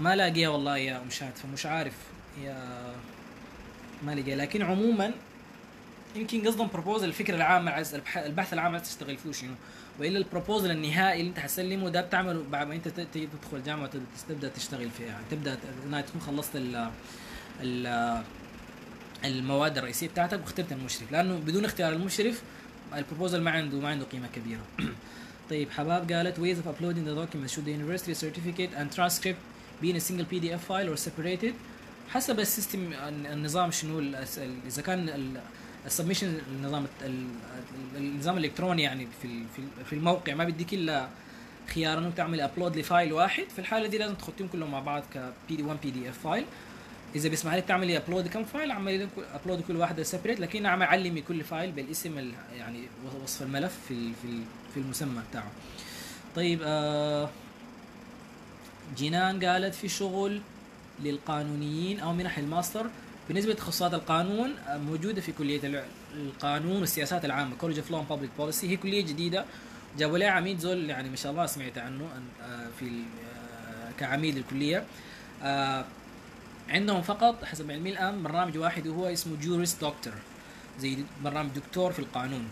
ما لاقيها والله يا مشاهد، فمش عارف يا ما لاقيها، لكن عموما يمكن قصدهم بروبوزل الفكره العامه، عايز البحث العام عايز تشتغل فيه شنو، والا البروبوزل النهائي اللي انت حتسلمه ده بتعمله بعد ما انت تدخل جامعه وتبدا تشتغل فيها، يعني تبدا تكون خلصت المواد الرئيسيه بتاعتك واخترت المشرف، لانه بدون اختيار المشرف البروبوزل ما عنده قيمه كبيره. طيب حباب قالت ways of uploading the documents should the university certificate and transcript be in a single PDF file or separated حسب السيستم النظام شنو، اذا كان السبمشن النظام الالكتروني يعني في الموقع ما بديك الا خيار انك تعمل ابلود لفايل واحد، في الحاله دي لازم تحطيهم كلهم مع بعض ك PDF فايل. اذا بيسمح لك تعملي ابلود كم فايل اعملي لك ابلود كل واحده سيبريت، لكن اعمل علمي كل فايل بالاسم يعني وصف الملف في المسمى بتاعه. طيب جنان قالت في شغل للقانونيين او منح الماستر بالنسبه لتخصصات القانون موجوده في كليه القانون والسياسات العامه كولج اوف لون بابليك بوليسي، هي كليه جديده جابوا لها عميد زول يعني ما شاء الله سمعت عنه في كعميد الكليه، عندهم فقط حسب علمي الان برنامج واحد وهو اسمه جوريست دكتور، زي برنامج دكتور في القانون.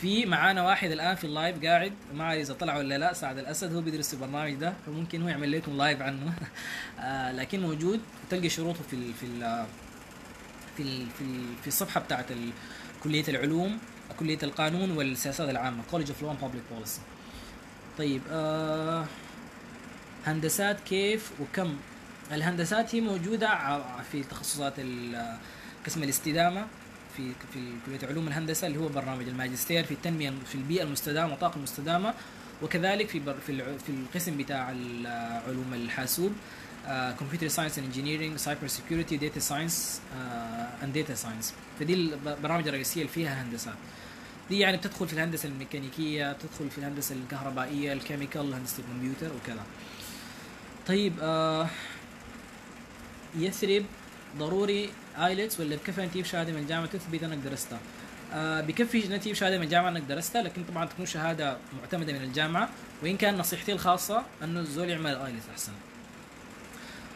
في معانا واحد الان في اللايف قاعد، ما عارف اذا طلع ولا لا، سعد الاسد، هو بيدرس البرنامج ده فممكن هو يعمل لكم لايف عنه. لكن موجود، تلقى شروطه في ال في ال في ال في الصفحه بتاعت كليه العلوم كليه القانون والسياسات العامه College of Law and Public Policy. طيب هندسات كيف وكم؟ الهندسات هي موجوده في تخصصات قسم الاستدامه في كلية علوم الهندسة اللي هو برنامج الماجستير في التنمية في البيئة المستدامة والطاقة المستدامة، وكذلك في القسم بتاع علوم الحاسوب كمبيوتر ساينس اند انجينيرنج، سايبر سيكيورتي، داتا ساينس اند داتا ساينس. فدي البرامج الرئيسية اللي فيها هندسات، دي يعني بتدخل في الهندسة الميكانيكية، بتدخل في الهندسة الكهربائية، الكيميكال، هندسة الكمبيوتر وكذا. طيب يثرب ضروري ايلتس ولا بكفي نتيب شهاده من الجامعه تثبت انك درستها؟ بكفي نتيب شهاده من الجامعه انك درستها، لكن طبعا تكون شهاده معتمده من الجامعه، وان كان نصيحتي الخاصه انه الزول يعمل ايلتس احسن.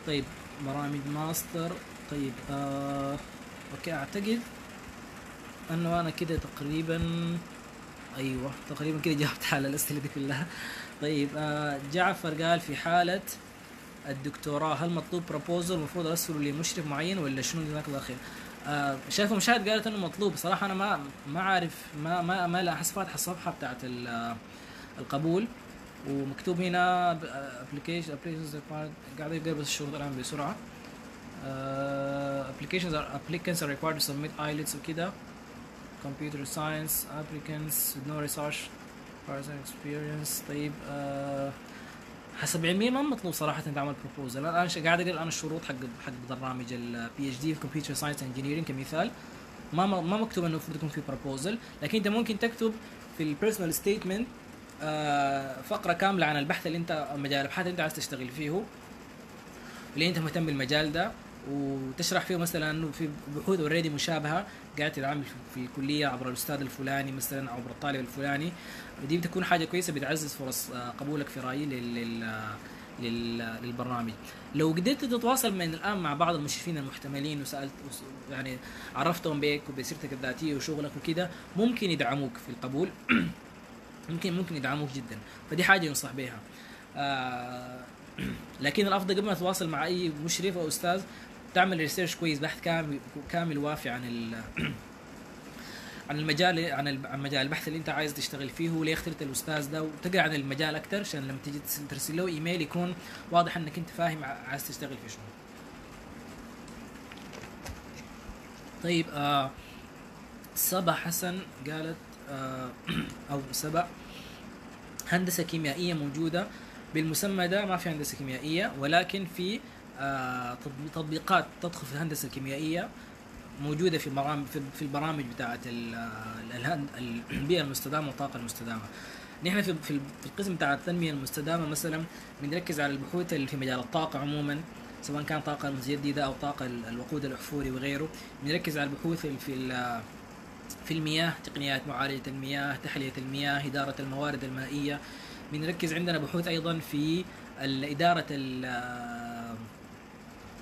طيب برامج ماستر، طيب اوكي اعتقد انه انا كده تقريبا كده جاوبت على الاسئله دي كلها. طيب جعفر قال في حاله الدكتوراه هل مطلوب بروبوزل المفروض ارسله لمشرف معين ولا شنو هناك الاخير؟ شايفه مشاهد قالت انه مطلوب، صراحه انا ما عارف ما لا حسب فاتح الصفحه بتاعت القبول ومكتوب هنا applications قاعد يقرا بس الشروط الان بسرعه. applicants are required to submit IELTS وكده. computer science applicants with no research person experience. طيب حسب علمي ما مطلوب صراحه تعمل بروبوزل. انا قاعد اقرا الان الشروط حق برنامج البي اتش دي في كمبيوتر ساينس انجينيرنج كمثال، ما مكتوب انه المفروض يكون في بروبوزل، لكن انت ممكن تكتب في البيرسونال ستيتمنت فقره كامله عن البحث اللي انت مجال البحث اللي انت عايز تشتغل فيه، اللي انت مهتم بالمجال ده، وتشرح فيه مثلا انه في بحوث اوريدي مشابهه قاعد تتعمل في الكليه عبر الاستاذ الفلاني مثلا، عبر الطالب الفلاني. دي بتكون حاجه كويسه بتعزز فرص قبولك في رايي للبرنامج. لو قدرت تتواصل من الان مع بعض المشرفين المحتملين وسالت يعني عرفتهم بيك وبسيرتك الذاتيه وشغلك وكده، ممكن يدعموك في القبول. ممكن يدعموك جدا، فدي حاجه ينصح بيها. لكن الافضل قبل ما تتواصل مع اي مشرف او استاذ تعمل ريسيرش كويس، بحث كامل وافي عن مجال البحث اللي انت عايز تشتغل فيه، وليه اخترت الاستاذ ده، وتقرا عن المجال اكثر عشان لما تيجي ترسل له ايميل يكون واضح انك انت فاهم عايز تشتغل في شنو. طيب سبا حسن قالت او سبا هندسه كيميائيه موجوده بالمسمى ده. ما في هندسه كيميائيه، ولكن في تطبيقات تدخل في الهندسه الكيميائيه موجوده في البرامج بتاعه البيئه المستدامه والطاقه المستدامه. نحن في القسم بتاع التنميه المستدامه مثلا بنركز على البحوث اللي في مجال الطاقه عموما، سواء كان طاقه المتجدده او طاقه الوقود الاحفوري وغيره. بنركز على البحوث في المياه، تقنيات معالجه المياه، تحليه المياه، اداره الموارد المائيه. بنركز عندنا بحوث ايضا في الاداره،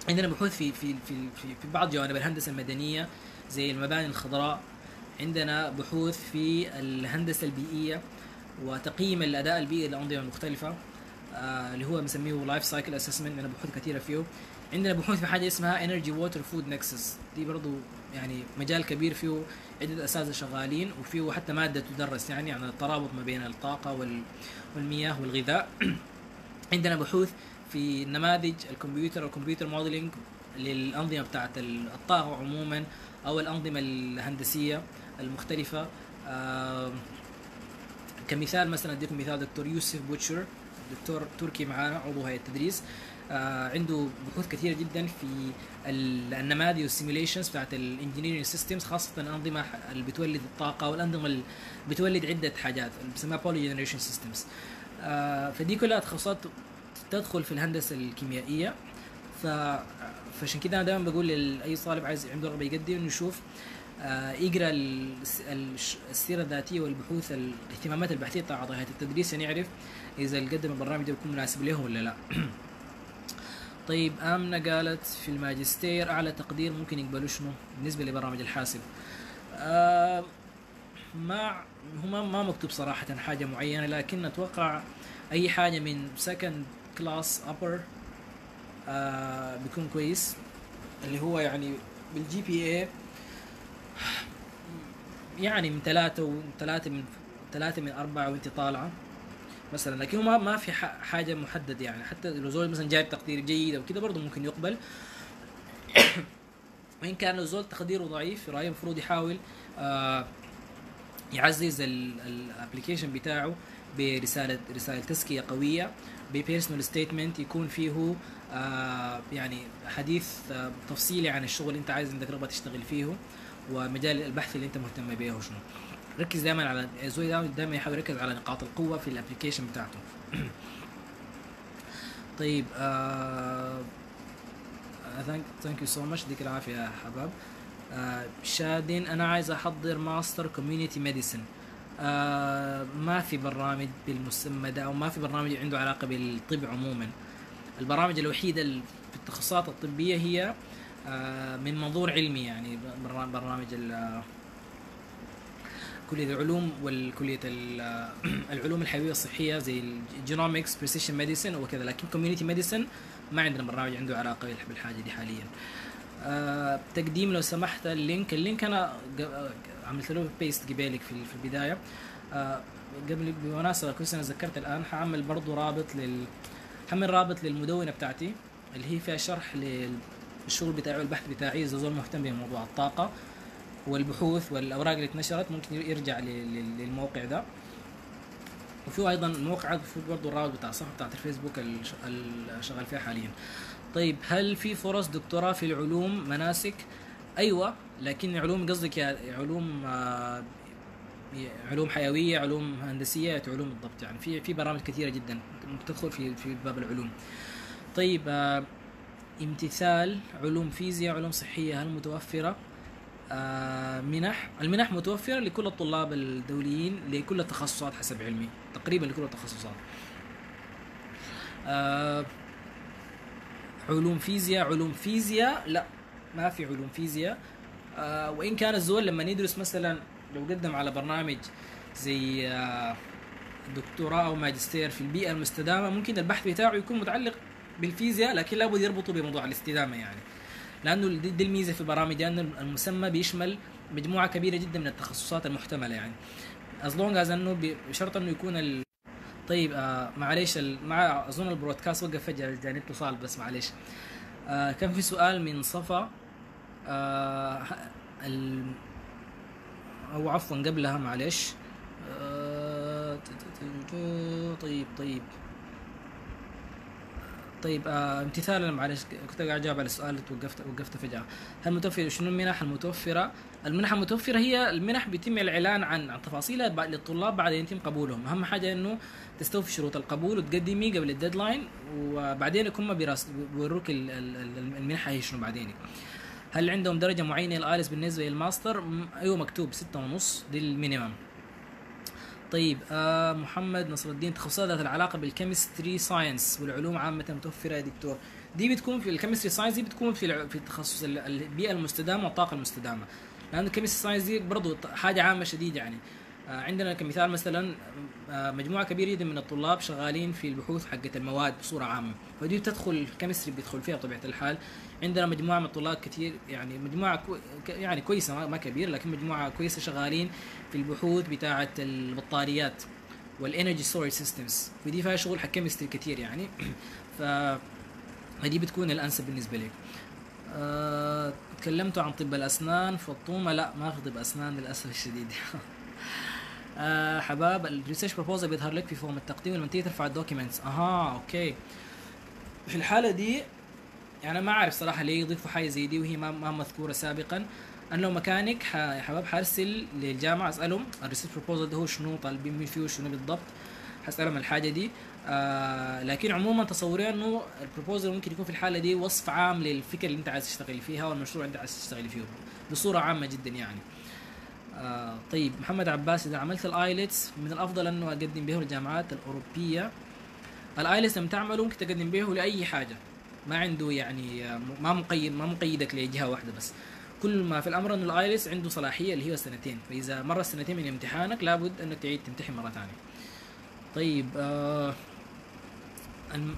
عندنا بحوث في في في في بعض جوانب الهندسه المدنيه زي المباني الخضراء، عندنا بحوث في الهندسه البيئيه وتقييم الاداء البيئي للانظمه المختلفه اللي هو بنسميه لايف سايكل اسسمنت. عندنا بحوث كثيره فيه، عندنا بحوث في حاجه اسمها انرجي ووتر فود نكسس، دي برضو يعني مجال كبير فيه عدة اساتذه شغالين، وفيه حتى ماده تدرس يعني عن الترابط ما بين الطاقه والمياه والغذاء. عندنا بحوث في نماذج الكمبيوتر والكمبيوتر موديلنج للانظمه بتاعه الطاقه عموما او الانظمه الهندسيه المختلفه. كمثال مثلا اديكم مثال دكتور يوسف بوتشر، دكتور تركي معانا عضو هيئه التدريس، عنده بحوث كثيره جدا في النماذج والسيميليشنز بتاعت الانجينيرنج سيستمز، خاصه الانظمه اللي بتولد الطاقه والانظمه اللي بتولد عده حاجات اللي بنسميها بولي جنريشن سيستمز. فدي كلها تخصصات تدخل في الهندسه الكيميائيه. فعشان كده انا دائما بقول لاي طالب عايز عنده رغبه يقدم انه يشوف يقرا السيره الذاتيه والبحوث الاهتمامات البحثيه بتاع اعضاء هيئه التدريس عشان يعرف اذا قدم البرنامج ده بيكون مناسب له ولا لا. طيب آمنة قالت في الماجستير أعلى تقدير ممكن يقبلوا شنو بالنسبة لبرامج الحاسب؟ ما مكتوب صراحة حاجة معينة، لكن أتوقع أي حاجة من سكند كلاس أبر بيكون كويس، اللي هو يعني بالجي بي اي يعني من 3 من 4 وانت طالعة مثلا، لكن ما في حاجه محدده يعني. حتى لو زول مثلا جايب تقدير جيد او كده برضه ممكن يقبل، وان كان لو زول تقديره ضعيف في رايي المفروض يحاول يعزز الابلكيشن بتاعه برساله تزكيه قويه، ببيرسونال ستيتمنت يكون فيه يعني حديث تفصيلي عن الشغل اللي انت عايز عندك رغبه تشتغل فيه ومجال البحث اللي انت مهتم بيه وشنو. ركز دائما على زوي، دائما يحاول يركز على نقاط القوه في الابلكيشن بتاعته. طيب ثانك يو سو ماتش، يديك العافيه يا حباب. شادين انا عايز احضر ماستر كوميونتي ميديسن، ما في برنامج بالمسمى ده او ما في برنامج عنده علاقه بالطب عموما. البرامج الوحيده في التخصصات الطبيه هي من منظور علمي يعني برنامج كلية العلوم والكلية العلوم الحيوية الصحية زي الجينومكس بريسيشن ميديسن وكذا، لكن كوميونيتي ميديسن ما عندنا برنامج عنده علاقة بالحاجة دي حاليا. تقديم لو سمحت اللينك انا عملت له بيست قبالك في البداية. قبل بمناسبة كويس انا ذكرت الان، حعمل برضو رابط للمدونة بتاعتي اللي هي فيها شرح للشغل بتاعي والبحث بتاعي اذا زول مهتم بموضوع الطاقة. والبحوث والأوراق اللي اتنشرت ممكن يرجع للموقع ده. وفي أيضا موقع في برضه الرابط بتاع الصفحة بتاعت الفيسبوك الشغال فيها حاليا. طيب هل في فرص دكتوراه في العلوم مناسك؟ أيوة، لكن علوم قصدك يا علوم حيوية، علوم هندسية، علوم الضبط، يعني في برامج كثيرة جدا تدخل في باب العلوم. طيب امتثال علوم فيزياء، علوم صحية، هل متوفرة؟ منح، المنح متوفرة لكل الطلاب الدوليين لكل التخصصات حسب علمي، تقريبا لكل التخصصات. علوم فيزياء، لا ما في علوم فيزياء. وإن كان الزول لما يدرس مثلا لو قدم على برنامج زي دكتوراه أو ماجستير في البيئة المستدامة، ممكن البحث بتاعه يكون متعلق بالفيزياء لكن لابد يربطه بموضوع الاستدامة، يعني لأنه دي الميزة في برامج، لأنه يعني المسمى بيشمل مجموعة كبيرة جدا من التخصصات المحتملة، يعني as long as أنه بشرط أنه يكون طيب معليش مع أظن البرودكاست وقف فجأة جانب اتصال، بس معليش. كان في سؤال من صفا أو عفوا قبلها معليش. طيب امتثالا معلش كنت قاعد اجاوب على السؤال وقفت فجأة. هل متوفر شنو المنح المتوفرة؟ المنح المتوفرة هي المنح بيتم الاعلان عن تفاصيلها للطلاب بعد ان يتم قبولهم. اهم حاجة انه تستوفي شروط القبول وتقدمي قبل الديدلاين، وبعدين هم بيوروك المنحة هي شنو بعدين. هل عندهم درجة معينة الآيلتس بالنسبة للماستر؟ ايوه مكتوب 6.5 دي المينيمم. طيب محمد نصر الدين، تخصصات ذات العلاقه بالكيمستري ساينس والعلوم عامه متوفره يا دكتور؟ دي بتكون في الكيمستري ساينس، دي بتكون في تخصص البيئه المستدامه والطاقه المستدامه، لان الكيمستري ساينس دي برضه حاجه عامه شديد. يعني عندنا كمثال مثلا مجموعه كبيره جدا من الطلاب شغالين في البحوث حقه المواد بصوره عامه، فدي بتدخل الكيمستري بيدخل فيها بطبيعه الحال. عندنا مجموعه من الطلاب كثير، يعني مجموعه يعني كويسه، ما كبير لكن مجموعه كويسه شغالين في البحوث بتاعه البطاريات والانرجي ستورج سيستمز، فدي فيها شغل حق كيمستري كثير يعني، فدي بتكون الانسب بالنسبه لك. تكلمتوا عن طب الاسنان فطومه؟ لا ما في طب اسنان للاسف الشديد. حباب الريسيرش بروبوزل بيظهر لك في فورم التقديم لما تيجي ترفع الدوكيمنتس. اوكي، في الحاله دي يعني ما اعرف صراحه ليه يضيفوا حاجه زي دي وهي ما مذكوره سابقا. انا لو مكانك يا حباب حارسل للجامعه اسالهم الريسيرش بروبوزل ده هو شنو طالبين فيه شنو بالضبط، حاسالهم الحاجه دي. لكن عموما تصوري انه البروبوزل ممكن يكون في الحاله دي وصف عام للفكره اللي انت عايز تشتغلي فيها والمشروع اللي انت عايز تشتغلي فيه بصوره عامه جدا يعني. طيب محمد عباس، إذا عملت الآيلتس من الأفضل أنه أقدم به الجامعات الأوروبية؟ الآيلتس لما تعمله ممكن تقدم به لأي حاجة، ما عنده يعني ما مقيدك لجهة واحدة بس. كل ما في الأمر أن الآيلتس عنده صلاحية اللي هي سنتين، فإذا مرة سنتين من امتحانك لابد أنك تعيد تمتحن مرة ثانية. طيب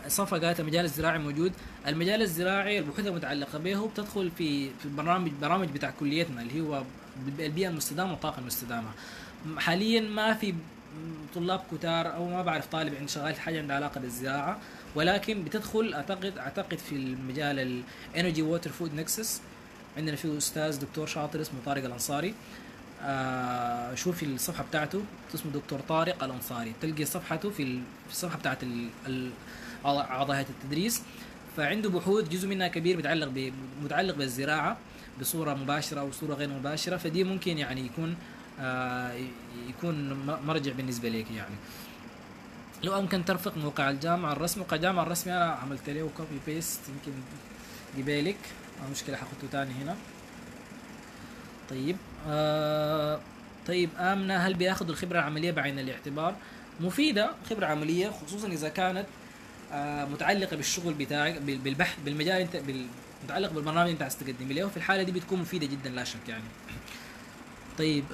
صفقة قالت المجال الزراعي موجود. المجال الزراعي البحوث المتعلقة به بتدخل في برامج بتاع كليتنا اللي هو البيئة المستدامة والطاقة المستدامة. حاليا ما في طلاب كتار او ما بعرف طالب عند شغال في حاجة عندها علاقة بالزراعة، ولكن بتدخل اعتقد في المجال الانرجي ووتر فود نكسس. عندنا في استاذ دكتور شاطر اسمه طارق الانصاري، شوفي الصفحة بتاعته اسمه دكتور طارق الانصاري، تلقي صفحته في الصفحة بتاعت عضاية التدريس. فعنده بحوث جزء منها كبير متعلق بالزراعة بصورة مباشرة أو صورة غير مباشرة، فدي ممكن يعني يكون مرجع بالنسبة لك يعني. لو أمكن ترفق موقع الجامعة الرسمي، موقع الجامعة الرسمي أنا عملت له كوبي بيست يمكن قبالك، ما مشكلة حاخده تاني هنا. طيب طيب آمنة، هل بياخدوا الخبرة العملية بعين الاعتبار؟ مفيدة خبرة عملية خصوصا إذا كانت متعلقة بالشغل بتاعك بالبحث بالمجال أنت متعلق بالبرنامج اللي انت عايز تقدم له، في الحاله دي بتكون مفيده جدا لا شك يعني. طيب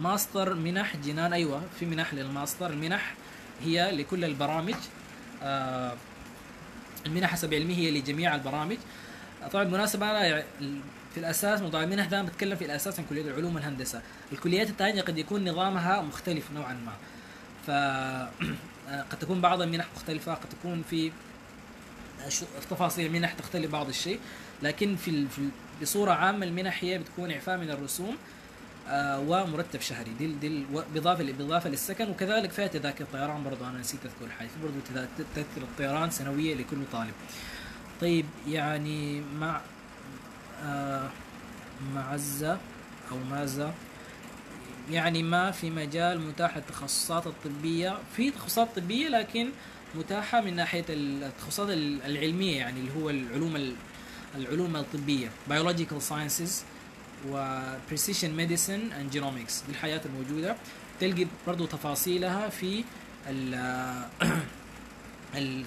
ماستر منح جنان؟ ايوه في منح للماستر. المنح هي لكل البرامج، المنح حسب علمي هي لجميع البرامج. طبعا بالمناسبه انا في الاساس موضوع المنح ده بتكلم في الاساس عن كليه العلوم والهندسه، الكليات الثانيه قد يكون نظامها مختلف نوعا ما، ف قد تكون بعض المنح مختلفه، قد تكون في تفاصيل منح تختلف بعض الشيء، لكن في بصوره عامه المنحيه بتكون اعفاء من الرسوم ومرتب شهري، دي بالاضافه للسكن، وكذلك فيها تذاكر الطيران برضه، انا نسيت اذكر الحاجه، في برضه تذاكر الطيران سنويه لكل طالب. طيب يعني مع معزه او مازه يعني ما في مجال متاح التخصصات الطبيه، في تخصصات طبيه لكن متاحه من ناحيه التخصصات العلميه، يعني اللي هو العلوم الطبيه biological sciences و precision medicine and genomics، دي الحاجات الموجوده، تلقي برضو تفاصيلها في في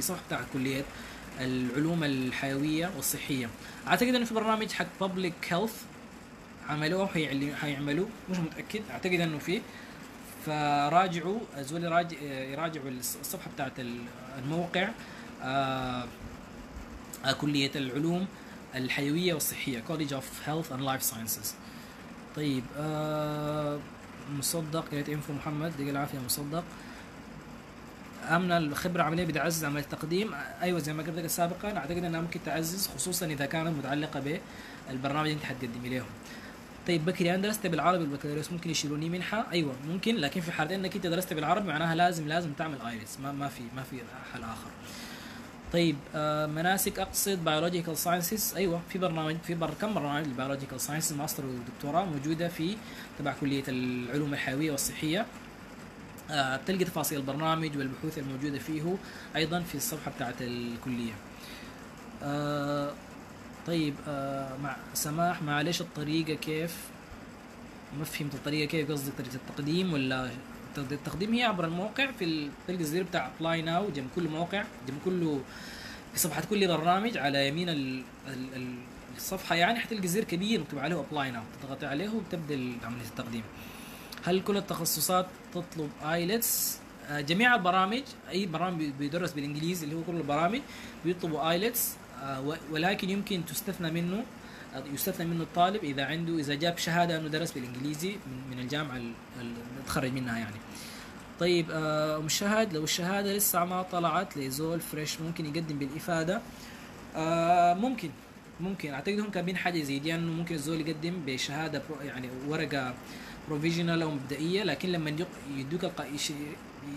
صفحه بتاع كليه العلوم الحيويه والصحيه. اعتقد انه في برنامج حق public health عملوه حيعملوه، مش متاكد، اعتقد انه فيه، فراجعوا زول يراجعوا الصفحه بتاعت الموقع كليه العلوم الحيويه والصحيه College of Health and Life Sciences. طيب مصدق، يا ريت انفو محمد، يعطيك العافيه مصدق. امن الخبره العمليه بتعزز عمليه التقديم، ايوه زي ما قلت لك سابقا، اعتقد انها ممكن تعزز خصوصا اذا كانت متعلقه بالبرنامج اللي انت حتقدمي لهم. طيب بكري انا درست بالعربي البكالوريوس، ممكن يشيلوني منحه؟ ايوه ممكن، لكن في حاله انك انت درست بالعربي معناها لازم تعمل ايلتس، ما في حل اخر. طيب مناسك اقصد بايولوجيكال ساينسز، ايوه في برنامج، كم برنامج للبايولوجيكال ساينسز ماستر ودكتوراه موجوده في تبع كليه العلوم الحيويه والصحيه، بتلقي تفاصيل البرنامج والبحوث الموجوده فيه ايضا في الصفحه بتاعه الكليه. طيب مع سماح، معلش الطريقه كيف؟ ما فهمت الطريقه كيف، قصدك طريقه التقديم ولا؟ التقديم هي عبر الموقع، تلقى الزر بتاع ابلاي ناو جنب كل موقع، جنب كله في صفحه كل برنامج على يمين الصفحه، يعني حتلقى زر كبير مكتوب عليه ابلاي ناو، تضغط عليه وبتبدا عمليه التقديم. هل كل التخصصات تطلب ايلتس؟ جميع البرامج، اي برنامج بيدرس بالانجليزي اللي هو كل البرامج بيطلبوا ايلتس، ولكن يمكن يستثنى منه الطالب اذا عنده، اذا جاب شهاده انه درس بالانجليزي من الجامعه اللي تخرج منها يعني. طيب ام شهد، لو الشهاده لسه ما طلعت لزول فريش ممكن يقدم بالافاده؟ ممكن اعتقدهم كابين حاجه زي دي، انه ممكن الزول يقدم بشهاده يعني ورقه بروفيجنال او مبدئيه، لكن لما يدوك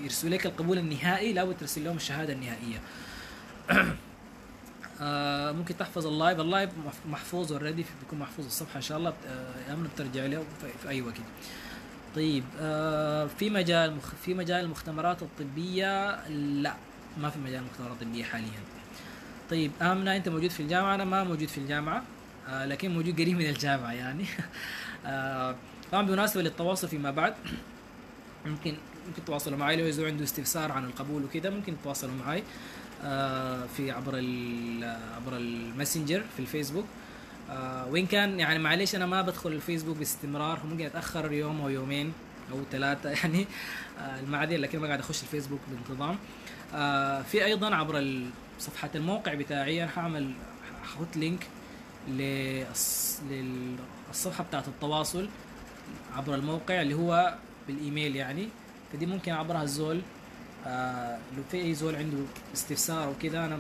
يرسلوا لك القبول النهائي لابد ترسل لهم الشهاده النهائيه. ممكن تحفظ اللايف محفوظ اوريدي، بيكون محفوظ الصفحه ان شاء الله، امن بترجع له في اي وقت. طيب في مجال المختبرات الطبيه؟ لا ما في مجال المختبرات الطبيه حاليا. طيب امنه انت موجود في الجامعه؟ انا ما موجود في الجامعه، لكن موجود قريب من الجامعه يعني. طبعا بالمناسبه للتواصل فيما بعد، ممكن تتواصلوا معي لو اذا عنده استفسار عن القبول وكده، ممكن تتواصلوا معي في عبر الماسنجر في الفيسبوك، وإن كان يعني معلش أنا ما بدخل الفيسبوك باستمرار، ممكن أتأخر يوم أو يومين أو ثلاثة يعني، المعذرة، لكن ما قاعد أخش الفيسبوك بانتظام. في أيضا عبر صفحة الموقع بتاعي، أنا هحط لينك للصفحة بتاعة التواصل عبر الموقع اللي هو بالإيميل يعني، فدي ممكن عبرها الزول، لو في اي زول عنده استفسار وكذا، انا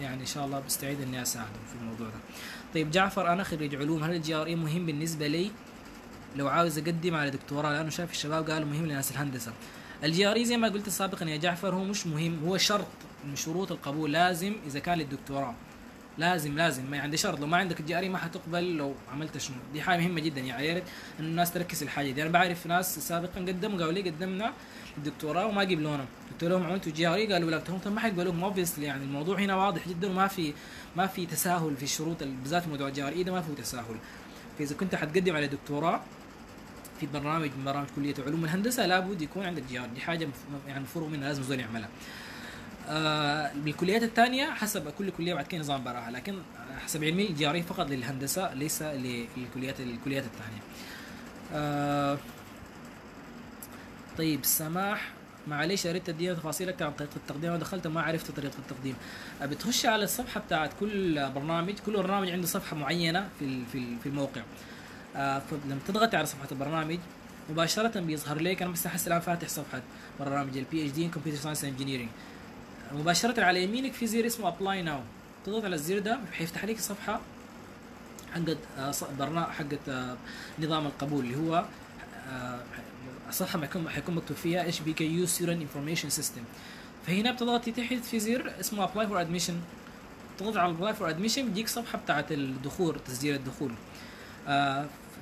يعني ان شاء الله بستعيد اني اساعدهم في الموضوع ده. طيب جعفر، انا خريج علوم، هل الGRE مهم بالنسبه لي لو عاوز اقدم على دكتوراه؟ لانه شايف الشباب قالوا مهم لناس الهندسه. الGRE زي ما قلت سابقا يا جعفر هو مش مهم، هو شرط من شروط القبول، لازم اذا كان للدكتوراه، لازم ما عندي شرط، لو ما عندك الGRE ما حتقبل لو عملت شنو، دي حاجه مهمه جدا يعني، يا ريت ان الناس تركز الحاجه دي. انا بعرف ناس سابقا قدموا قالوا لي قدمنا الدكتوراه وما قبلونا، قلت لهم عملتوا GRE؟ قالوا لا. قلت لهم ما حيقبلوك، اوبفيسلي يعني الموضوع هنا واضح جدا، وما في تساهل في الشروط، بالذات موضوع GRE ده ما فيه تساهل، فاذا كنت حتقدم على دكتوراه في برنامج من برامج كليه علوم الهندسه لابد يكون عندك GRE، دي حاجه يعني مفروغ منها، لازم الزول يعملها. بالكليات الثانيه حسب كل كليه بعد كده نظام براها، لكن حسب علمي الGRE فقط للهندسه ليس للكليات الثانيه. طيب سماح، معليش يا ريت تدينا تفاصيلك عن طريقه التقديم، انا دخلت ما عرفت طريقه التقديم. بتخش على الصفحه بتاعت كل برنامج عنده صفحه معينه في الموقع، فلما تضغط على صفحه البرنامج مباشره بيظهر لك، انا بس احس الان فاتح صفحه برنامج PhD in Computer Science and Engineering، مباشره على يمينك في زر اسمه Apply Now، تضغط على الزر ده بيفتح لك صفحه عندك برنامج حقت نظام القبول اللي هو صح حيكون مكتوب فيها HBKU Student Information System. فهنا بتضغطي تحت في زر اسمه Apply for Admission، تضغط على Apply for Admission بيجيك صفحة بتاعة الدخول، تسجيل الدخول.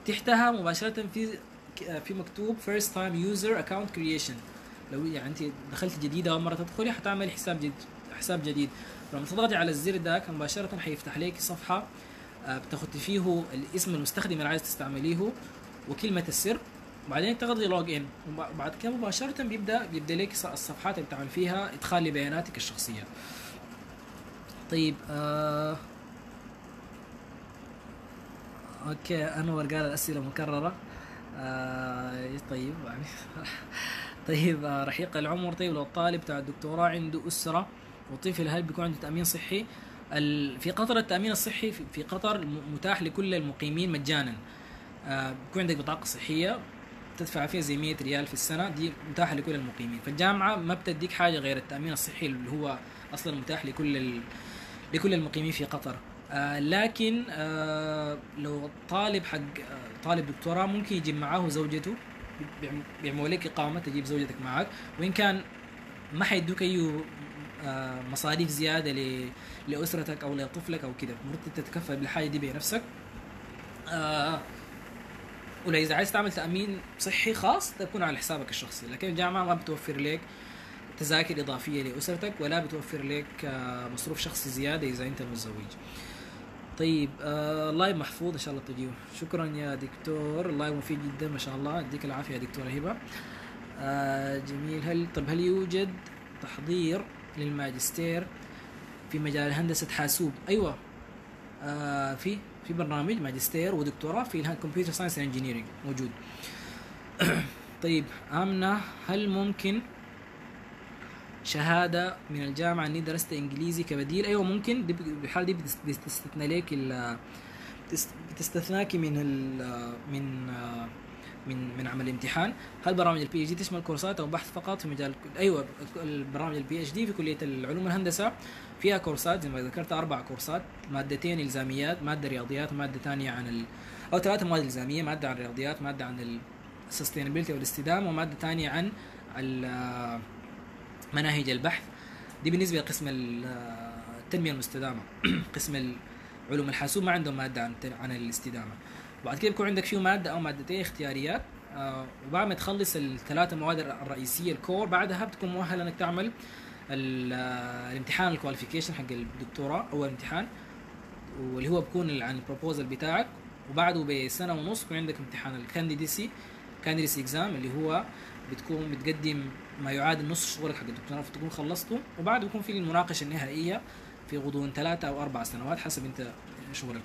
تحتها مباشرة في مكتوب First Time User Account Creation. لو يعني انت دخلت جديد اول مرة تدخلي حتعمل حساب جديد، فلما تضغطي على الزر داك مباشرة حيفتح لك صفحة بتاخدي فيه الاسم المستخدم اللي عايز تستعمليه وكلمة السر، بعدين تضغطي لوج ان، وبعد كده مباشرة بيبدا لك الصفحات اللي بتعمل فيها ادخال لبياناتك الشخصية. طيب اوكي انور قال الاسئلة مكررة. طيب يعني طيب رحيق العمر، طيب لو الطالب بتاع الدكتوراه عنده أسرة وطفل هل بيكون عنده تأمين صحي؟ في قطر التأمين الصحي في قطر متاح لكل المقيمين مجانا. بيكون عندك بطاقة صحية تدفع فيها زي 100 ريال في السنة، دي متاحة لكل المقيمين. فالجامعة ما بتديك حاجة غير التأمين الصحي اللي هو أصلا متاح لكل المقيمين في قطر. لكن لو الطالب حق طالب دكتوراه ممكن يجيب معاه زوجته، بيعملوا لك إقامة تجيب زوجتك معك، وإن كان ما حيدوك أي مصاريف زيادة لأسرتك أو لطفلك أو كده، مرتب تتكفل بالحاجة دي بنفسك. ولا إذا عايز تعمل تأمين صحي خاص تكون على حسابك الشخصي، لكن الجامعة ما بتوفر لك تذاكر إضافية لأسرتك ولا بتوفر لك مصروف شخصي زيادة إذا أنت متزوج. طيب اللايف محفوظ ان شاء الله تجيوه. شكرا يا دكتور، اللايف مفيد جدا ما شاء الله، يديك العافيه يا دكتوره هبه. جميل. هل يوجد تحضير للماجستير في مجال هندسه حاسوب؟ ايوه، في برنامج ماجستير ودكتوراه في كمبيوتر ساينس انجينيرنج موجود. طيب امنه، هل ممكن شهادة من الجامعة إني درست إنجليزي كبديل؟ أيوة ممكن، دي بالحالة دي بتستثنى لك بتستثناك من ال من من من عمل الامتحان. هل برامج الPhD تشمل كورسات أو بحث فقط في مجال؟ أيوة، البرامج الPhD في كلية العلوم والهندسة فيها كورسات زي ما ذكرت، 4 كورسات، مادتين إلزاميات، مادة رياضيات، مادة تانية عن أو 3 مواد إلزامية، مادة عن الرياضيات، مادة عن السستينابيلتي والاستدامة، ومادة تانية عن مناهج البحث. دي بالنسبة لقسم التنمية المستدامة. قسم علوم الحاسوب ما عندهم مادة عن الاستدامة. وبعد كده بيكون عندك فيه مادة أو مادتين اختياريات، وبعد ما تخلص ال3 مواد الرئيسية الكور بعدها بتكون مؤهل إنك تعمل الامتحان الكواليفيكيشن حق الدكتوراه، أول امتحان واللي هو بيكون عن البروبوزل بتاعك، وبعده ب1.5 سنة بيكون عندك امتحان الكانديديسي اكزام اللي هو بتكون بتقدم ما يعادل نص شغلك حق الدكتوراه، فتكون خلصته، وبعد بيكون في المناقشه النهائيه في غضون 3 أو 4 سنوات حسب انت شغلك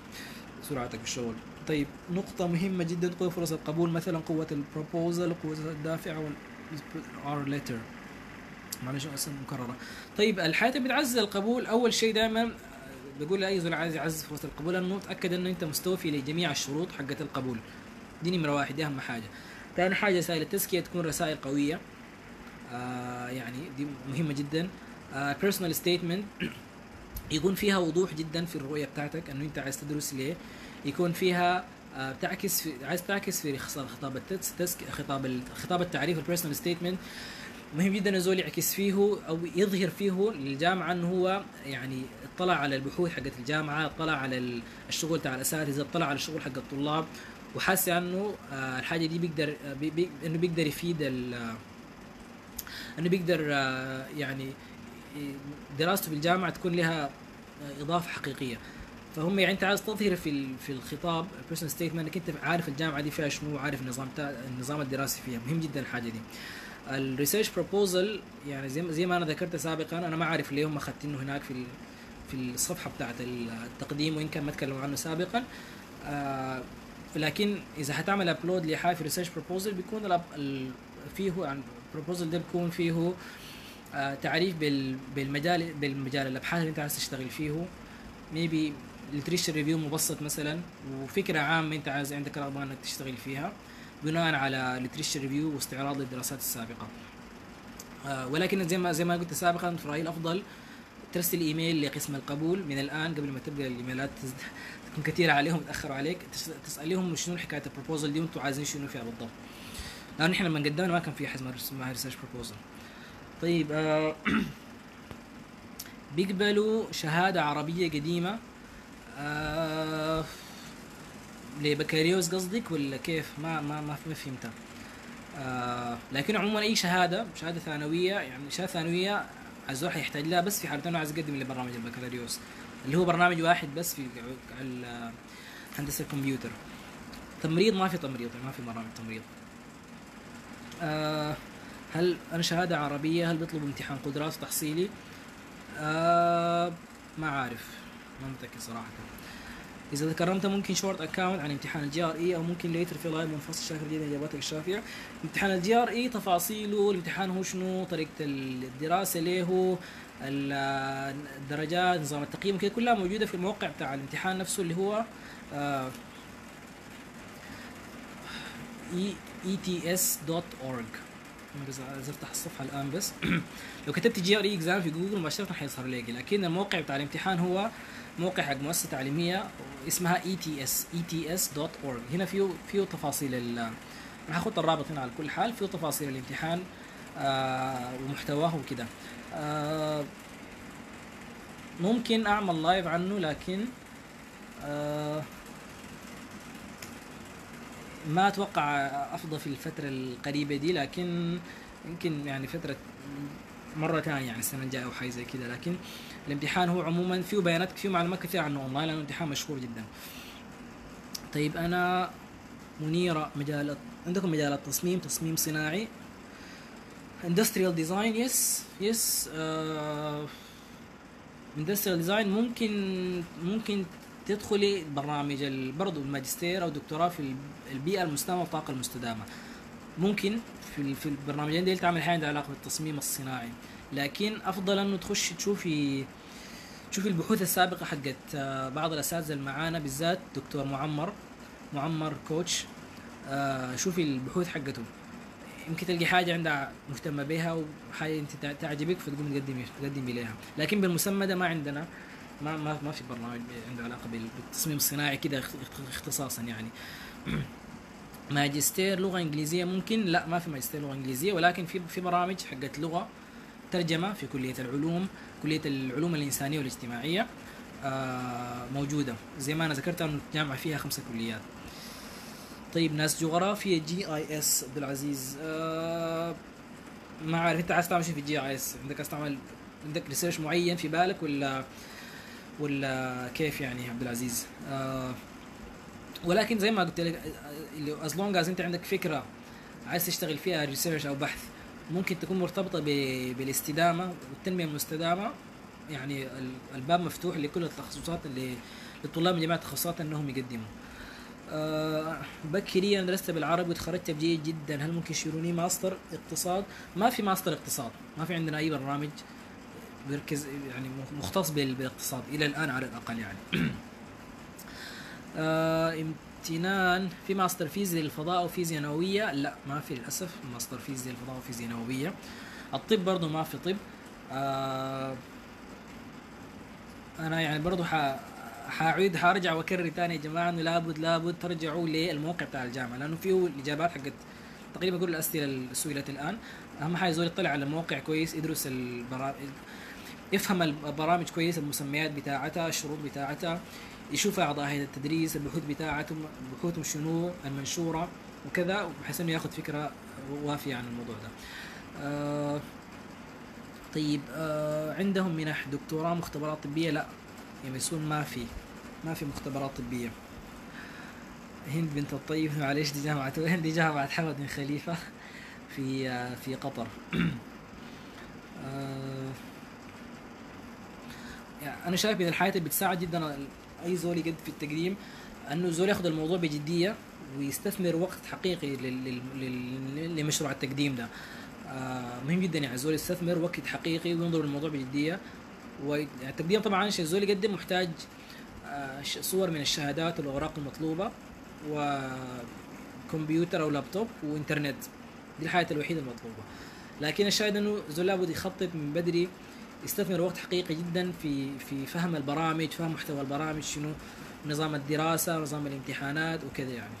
سرعتك بالشغل. طيب نقطه مهمه جدا، قوة فرص القبول، مثلا قوه البروبوزل، قوه الدافعه، والار ليتر، معلش اسم مكرره. طيب الحاجات اللي بتعزز القبول، اول شيء دائما بقول لاي زول عايز يعزز فرص القبول انه متاكد انه انت مستوفي لجميع الشروط حقه القبول، دي نمره 1، دي اهم حاجه. ثاني حاجه رسائل التزكيه تكون رسائل قويه، يعني دي مهمه جدا. بيرسونال ستيتمنت يكون فيها وضوح جدا في الرؤيه بتاعتك انه انت عايز تدرس ليه، يكون فيها بتعكس عايز تعكس في خطاب التعريف. البيرسونال ستيتمنت مهم جدا الزول يعكس فيه او يظهر فيه للجامعه انه هو يعني اطلع على البحوث حقت الجامعه، اطلع على الشغل تاع الاساتذه، اطلع على الشغل حق الطلاب، وحاسس انه الحاجه دي بيقدر انه بيقدر يفيد انه بيقدر يعني دراسته بالجامعه تكون لها اضافه حقيقيه. فهم يعني انت عايز تظهر في الخطاب البيرسونال ستيتمنت انك انت عارف الجامعه دي فيها شنو، عارف النظام الدراسي فيها، مهم جدا الحاجه دي. الريسيرش بروبوزل يعني زي ما انا ذكرت سابقا، انا ما عارف ليه هم اخذتينه هناك في الصفحه بتاعه التقديم، وان كان ما تكلموا عنه سابقا. لكن اذا هتعمل ابلود لحاجه في ريسيرش بروبوزل بيكون فيه عن البروبوزل ده بيكون فيه تعريف بالمجال الابحاث اللي انت عايز تشتغل فيه، ميبي لتريشر ريفيو مبسط مثلا، وفكره عامه انت عايز عندك رغبه انك تشتغل فيها بناء على لتريشر ريفيو واستعراض للدراسات السابقه. ولكن زي ما قلت سابقا في رايي الافضل ترسل ايميل لقسم القبول من الان قبل ما تبدا الايميلات تكون كثيره عليهم يتاخروا عليك، تسالهم شنو حكايه البروبوزل دي وانتم عايزين شنو فيها بالضبط، لان احنا لما قدمنا ما كان في حاجه اسمها ريسيرش بروبوزل. طيب بيقبلوا شهاده عربيه قديمه لبكالوريوس قصدك ولا كيف؟ ما فهمتها. لكن عموما اي شهاده ثانويه، يعني شهاده ثانويه الزول حيحتاج لها بس في حاله انه عايز يقدم لبرنامج البكالوريوس اللي هو برنامج واحد بس في هندسه الكمبيوتر. تمريض ما في تمريض، يعني ما في برنامج تمريض. هل انا شهاده عربيه، هل بيطلبوا امتحان قدرات تحصيلي؟ ما عارف، ما متاكد صراحه. اذا ذكرت ممكن شورت اكاونت عن امتحان الجي ار اي او ممكن ليتر في لايف منفصل. شاكر جدا اجاباتك الشافيه. امتحان الجي ار اي تفاصيله، الامتحان هو شنو، طريقه الدراسه ليه، الدرجات، نظام التقييم كده، كلها موجوده في الموقع بتاع الامتحان نفسه اللي هو ets.org. انا زرت الصفحه الان بس لو كتبت جي ار اي اكزام في جوجل مباشره حيظهر لي، لكن الموقع بتاع الامتحان هو موقع حق مؤسسه تعليميه اسمها ets.org. هنا فيه تفاصيل راح احط الرابط هنا على كل حال، فيه تفاصيل الامتحان ومحتواه وكده. ممكن اعمل لايف عنه، لكن ما اتوقع افضى في الفتره القريبه دي، لكن يمكن يعني فتره مره ثانيه يعني السنه الجايه او حاجه زي كده. لكن الامتحان هو عموما فيه بيانات، فيه معلومات كثيره عنه اونلاين لانه امتحان مشهور جدا. طيب انا منيره، مجال عندكم مجال التصميم، تصميم صناعي، اندستريال ديزاين. يس اندستريال ديزاين ممكن تدخلي برنامج برضه الماجستير او دكتوراه في البيئه المستدامه والطاقه المستدامه. ممكن في البرنامجين ديل تعمل حاجه عندها علاقه بالتصميم الصناعي، لكن افضل انه تخشي تشوفي البحوث السابقه حقت بعض الاساتذه اللي معانا، بالذات دكتور معمر كوتش. شوفي البحوث حقته، يمكن تلقي حاجه عندها مهتمه بها وحاجه انت تعجبك فتقوم تقدمي لها. لكن بالمسمى ده ما عندنا، ما في برنامج عنده علاقه بالتصميم الصناعي كده اختصاصا يعني. ماجستير لغه انجليزيه ممكن، لا ما في ماجستير لغه انجليزيه، ولكن في برامج حقت لغه ترجمه في كليه العلوم الانسانيه والاجتماعيه موجوده، زي ما انا ذكرت انه الجامعه فيها 5 كليات. طيب ناس جغرافيا، جي اي اس. عبد العزيز ما عارف انت عايز تعمل شيء في الجي اي اس، عندك ريسيرش معين في بالك ولا كيف يعني عبد العزيز؟ ولكن زي ما قلت لك as long as انت عندك فكره عايز تشتغل فيها ريسيرش او بحث ممكن تكون مرتبطه بالاستدامه والتنميه المستدامه، يعني الباب مفتوح لكل التخصصات اللي للطلاب من جميع التخصصات انهم يقدموا. بكري انا درست بالعربي وتخرجت بجيد جدا، هل ممكن يشيلوني ماستر اقتصاد؟ ما في ماستر اقتصاد، ما في عندنا اي برنامج بيركز يعني مختص بالاقتصاد الى الان على الاقل يعني. امتنان في ماستر فيزياء للفضاء وفيزياء نوويه؟ لا ما في للاسف ماستر فيزياء للفضاء وفيزياء نوويه. الطب برضه ما في طب. انا يعني برضه حارجع واكرر ثاني يا جماعه انه لابد ترجعوا للموقع بتاع الجامعه، لانه فيه الاجابات حقت تقريبا كل الاسئله اللي سئلت الان. اهم حاجه زول يطلع على الموقع كويس، يدرس البرامج، يفهم البرامج كويس، المسميات بتاعتها، الشروط بتاعتها، يشوف اعضاء هيئه التدريس، البحوث بتاعتهم، بحوثهم شنو المنشوره وكذا، بحيث انه ياخذ فكره وافيه عن الموضوع ده. طيب عندهم منح دكتوراه، مختبرات طبيه؟ لا يمسون ما في مختبرات طبيه. هند بنت الطيب معلش دي جامعه، دي جامعه حمد بن خليفه في قطر. يعني انا شايف من الحياة اللي بتساعد جدا اي زول يقدم في التقديم انه زول ياخذ الموضوع بجديه ويستثمر وقت حقيقي لمشروع التقديم ده. مهم جدا يعني زول يستثمر وقت حقيقي وينظر الموضوع بجديه. والتقديم طبعا الزول يقدم محتاج صور من الشهادات والاوراق المطلوبه وكمبيوتر او لابتوب وانترنت، دي الحاجه الوحيده المطلوبه. لكن الشاهد انه زول لابد يخطط من بدري، يستثمر وقت حقيقي جدا في فهم البرامج، فهم محتوى البرامج، شنو نظام الدراسة، نظام الامتحانات وكذا يعني.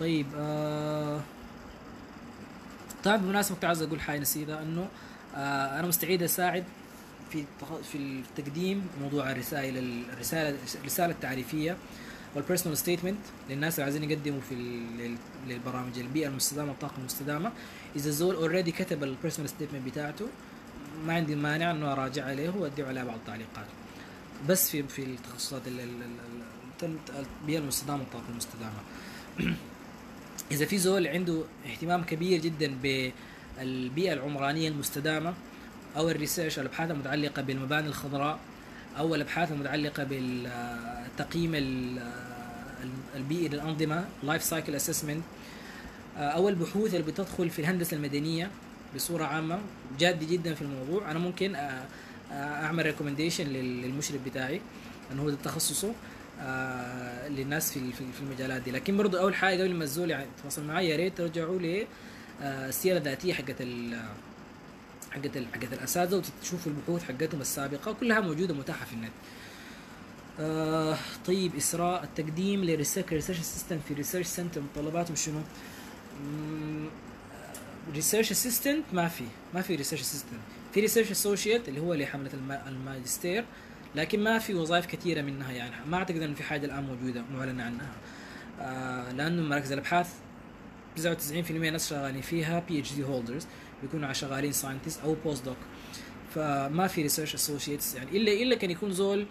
طيب طبعا بالمناسبة كنت عايز اقول حاجة نسيتها، انه انا مستعد اساعد في تقديم موضوع الرسالة التعريفية والبيرسونال ستيتمنت للناس اللي عايزين يقدموا للبرامج البيئة المستدامة والطاقة المستدامة. اذا الزول اوريدي كتب البيرسونال ستيتمنت بتاعته ما عندي مانع انه اراجع عليه واديه على بعض التعليقات، بس في التخصصات البيئة المستدامة والطاقة المستدامة. اذا في زول عنده اهتمام كبير جدا بالبيئة العمرانية المستدامة او الريسيرش، الابحاث المتعلقة بالمباني الخضراء او الابحاث المتعلقة بالتقييم البيئي للانظمة لايف سايكل اسسمنت، او البحوث اللي بتدخل في الهندسة المدنية بصورة عامة جادة جدا في الموضوع، انا ممكن اعمل ريكومنديشن للمشرف بتاعي انه هو ده تخصصه للناس في المجالات دي. لكن برضه اول حاجه قبل ما الزول يعني يتواصل معي، يا ريت ترجعوا لي السيره الذاتيه حقت الاساتذه وتشوفوا البحوث حقتهم السابقه، كلها موجوده متاحه في النت. طيب اسراء، التقديم للريسيرش اسيستنت في ريسيرش سنتر متطلباتهم شنو؟ ريسيرش اسيستنت ما في ريسيرش اسيستنت، في ريسيرش اسوشيت اللي هو لحمله الماجستير، لكن ما في وظائف كثيره منها يعني، ما اعتقد ان في حاجه الان موجوده معلنه عنها، لانه مراكز الابحاث 99% ناس شغالين فيها بي اتش دي هولدرز، بيكونوا شغالين ساينتست او بوست دوك، فما في ريسيرش اسوشيتس يعني، الا كان يكون زول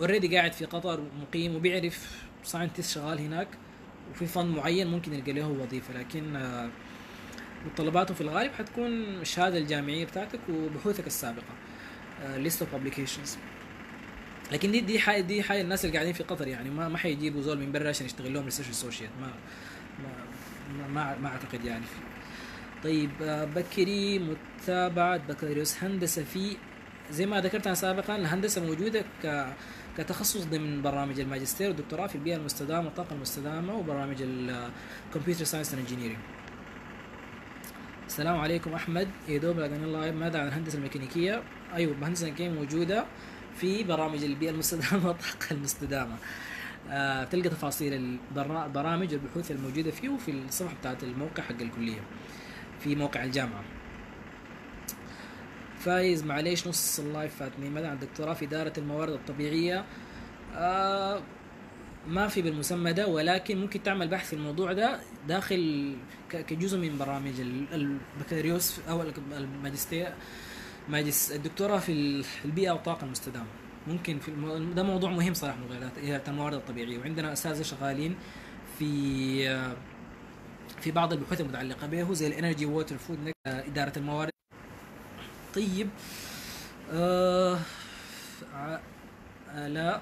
اوريدي قاعد في قطر مقيم وبيعرف ساينتست شغال هناك وفي فن معين ممكن يلقى له وظيفه، لكن متطلباته في الغالب حتكون الشهاده الجامعيه بتاعتك وبحوثك السابقه list of publications. لكن دي حاجه الناس اللي قاعدين في قطر يعني، ما حيجيبوا زول من برا عشان يشتغل لهم ريسيرش اسوشيت، ما اعتقد يعني. طيب بكري، متابعه بكالوريوس هندسه في زي ما ذكرت انا سابقا، الهندسه موجوده كتخصص ضمن برامج الماجستير والدكتوراه في البيئه المستدامه والطاقه المستدامه وبرامج الكمبيوتر ساينس انجينيرنج. السلام عليكم احمد، يا دوب لقاني الله. ماذا عن الهندسه الميكانيكيه؟ ايوه الهندسه الميكانيكيه موجوده في برامج البيئه المستدامه والطاقه المستدامه، بتلقى تفاصيل البرامج والبحوث الموجوده فيه وفي الصفحه بتاعت الموقع حق الكليه في موقع الجامعه. فايز، معليش نص اللايف فاتني، ماذا عن الدكتوراه في اداره الموارد الطبيعيه؟ ما في بالمسمى ده، ولكن ممكن تعمل بحث في الموضوع ده داخل كجزء من برامج البكالوريوس او الماجستير، الدكتوراه في البيئه والطاقه المستدامه، ممكن في ده موضوع مهم صراحه، موضوع الموارد الطبيعيه، وعندنا اساتذه شغالين في بعض البحوث المتعلقه به زي الانرجي ووتر فود، اداره الموارد. طيب لا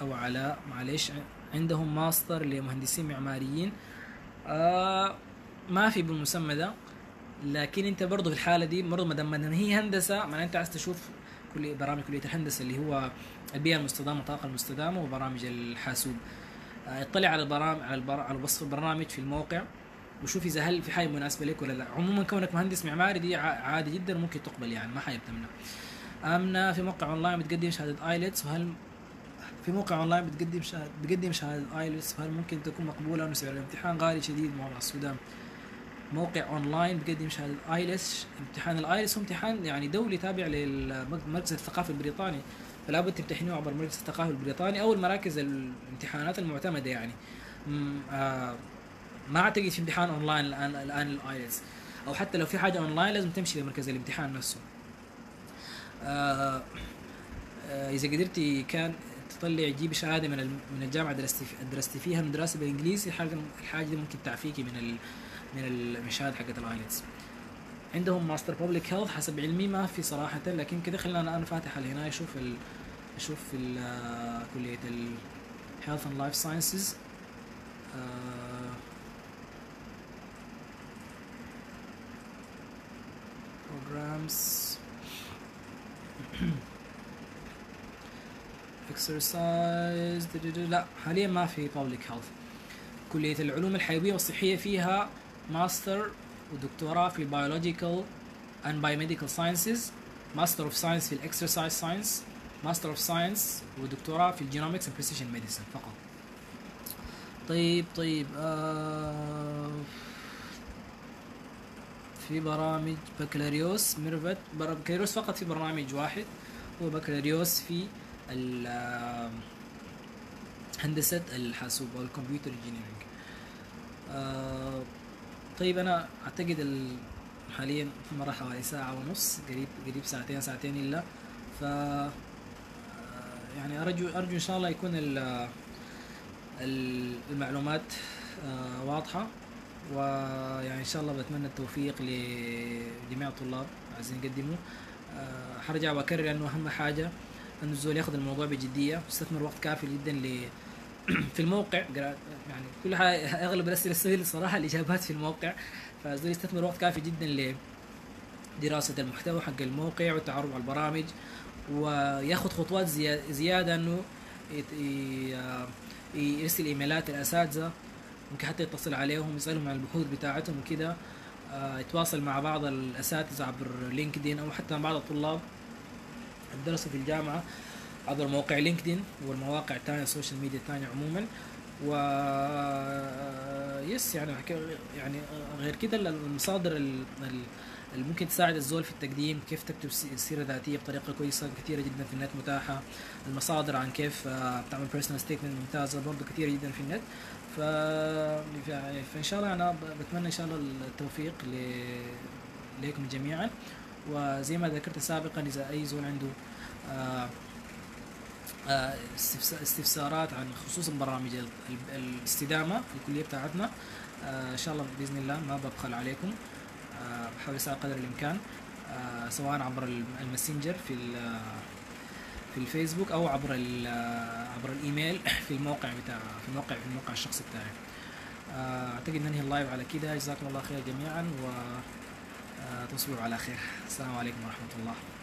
او علاء، معليش عندهم ماستر لمهندسين معماريين، ما في بالمسمى ده، لكن انت برضه في الحاله دي برضه ما دام هي هندسه، معناته انت عايز تشوف برامج كليه الهندسه اللي هو البيئه المستدامه والطاقه المستدامه وبرامج الحاسوب. اطلع على البرامج على وصف البرنامج في الموقع وشوف اذا هل في حاجه مناسبه لك ولا لا. عموما كونك مهندس معماري دي عادي جدا ممكن تقبل يعني، ما حاجه بتمنع. امنه، في موقع اونلاين بتقدم شهاده ايلتس، وهل في موقع اونلاين بتقدم شهاده ايلتس، وهل ممكن تكون مقبوله؟ أو سعر الامتحان غالي شديد مع السودان. موقع اونلاين بيقدم شهاده ايلتس، امتحان الايلتس هو امتحان يعني دولي تابع لمركز الثقافه البريطاني، فلا بد تمتحنوه عبر مركز الثقافه البريطاني او المراكز الامتحانات المعتمده يعني. ما اعتقد في امتحان اونلاين الان الايلتس، او حتى لو في حاجه اونلاين لازم تمشي لمركز الامتحان نفسه. اذا قدرتي كان تطلع جيب شهاده من الجامعه درستي فيها من دراسه بالانجليزي، الحاجه دي ممكن تعفيكي من المشاهد حقت الايلتس. عندهم ماستر بابليك هيلث حسب علمي، ما في صراحه، لكن كده خلينا انا فاتح على هنا اشوف كليه الهيلث اند لايف ساينسز. programs exercise، لا حاليا ما في بابليك هيلث. كليه العلوم الحيويه والصحيه فيها ماستر ودكتوراه في biological and biomedical sciences ماستر اوف ساينس في الاكسرسايز ساينس، ماستر اوف ساينس، ودكتوراه في الجينومكس والبريسيشن ميديسن فقط. طيب في برامج بكالوريوس ميرفت، بكالوريوس فقط في برنامج واحد هو بكالوريوس في هندسة الحاسوب أو الكمبيوتر انجينيرنج. طيب أنا أعتقد حاليا مرة حوالي ساعة ونص، قريب ساعتين إلا، ف يعني أرجو إن شاء الله يكون المعلومات واضحة، ويعني إن شاء الله بتمنى التوفيق لجميع الطلاب عايزين يقدموا. حرجع وأكرر إنه أهم حاجة أن الزول يأخذ الموضوع بجدية، يستثمر وقت كافي جدا في الموقع، يعني كل حاجة أغلب الأسئلة السهلة صراحة الإجابات في الموقع، فالزول يستثمر وقت كافي جدا لدراسة المحتوى حق الموقع والتعرف على البرامج، ويأخذ خطوات زيادة إنه يرسل إيميلات للأساتذة، ممكن حتى يتصل عليهم يسألهم عن البحوث بتاعتهم وكده، يتواصل مع بعض الأساتذة عبر لينكدين، أو حتى بعض الطلاب الدراسة في الجامعة عبر موقع لينكدين والمواقع الثانية السوشيال ميديا الثانية عموما. و يس يعني غير كده المصادر اللي ممكن تساعد الزول في التقديم، كيف تكتب سيرة ذاتية بطريقة كويسة كثيرة جدا في النت متاحة، المصادر عن كيف تعمل بيرسونال ستيتمنت ممتازة برضه كثيرة جدا في النت. فإن شاء الله أنا بتمنى إن شاء الله التوفيق لكم جميعا، وزي ما ذكرت سابقا إذا أي زول عنده استفسارات عن خصوصا برامج الاستدامة الكلية بتاعتنا، إن شاء الله بإذن الله ما ببخل عليكم، بحاول أساعد قدر الإمكان، سواء عبر الماسنجر في الفيسبوك، أو عبر الإيميل في الموقع الشخصي بتاعي. أعتقد ننهي اللايف على كده، جزاكم الله خير جميعا، و تصبحوا على خير. السلام عليكم ورحمة الله.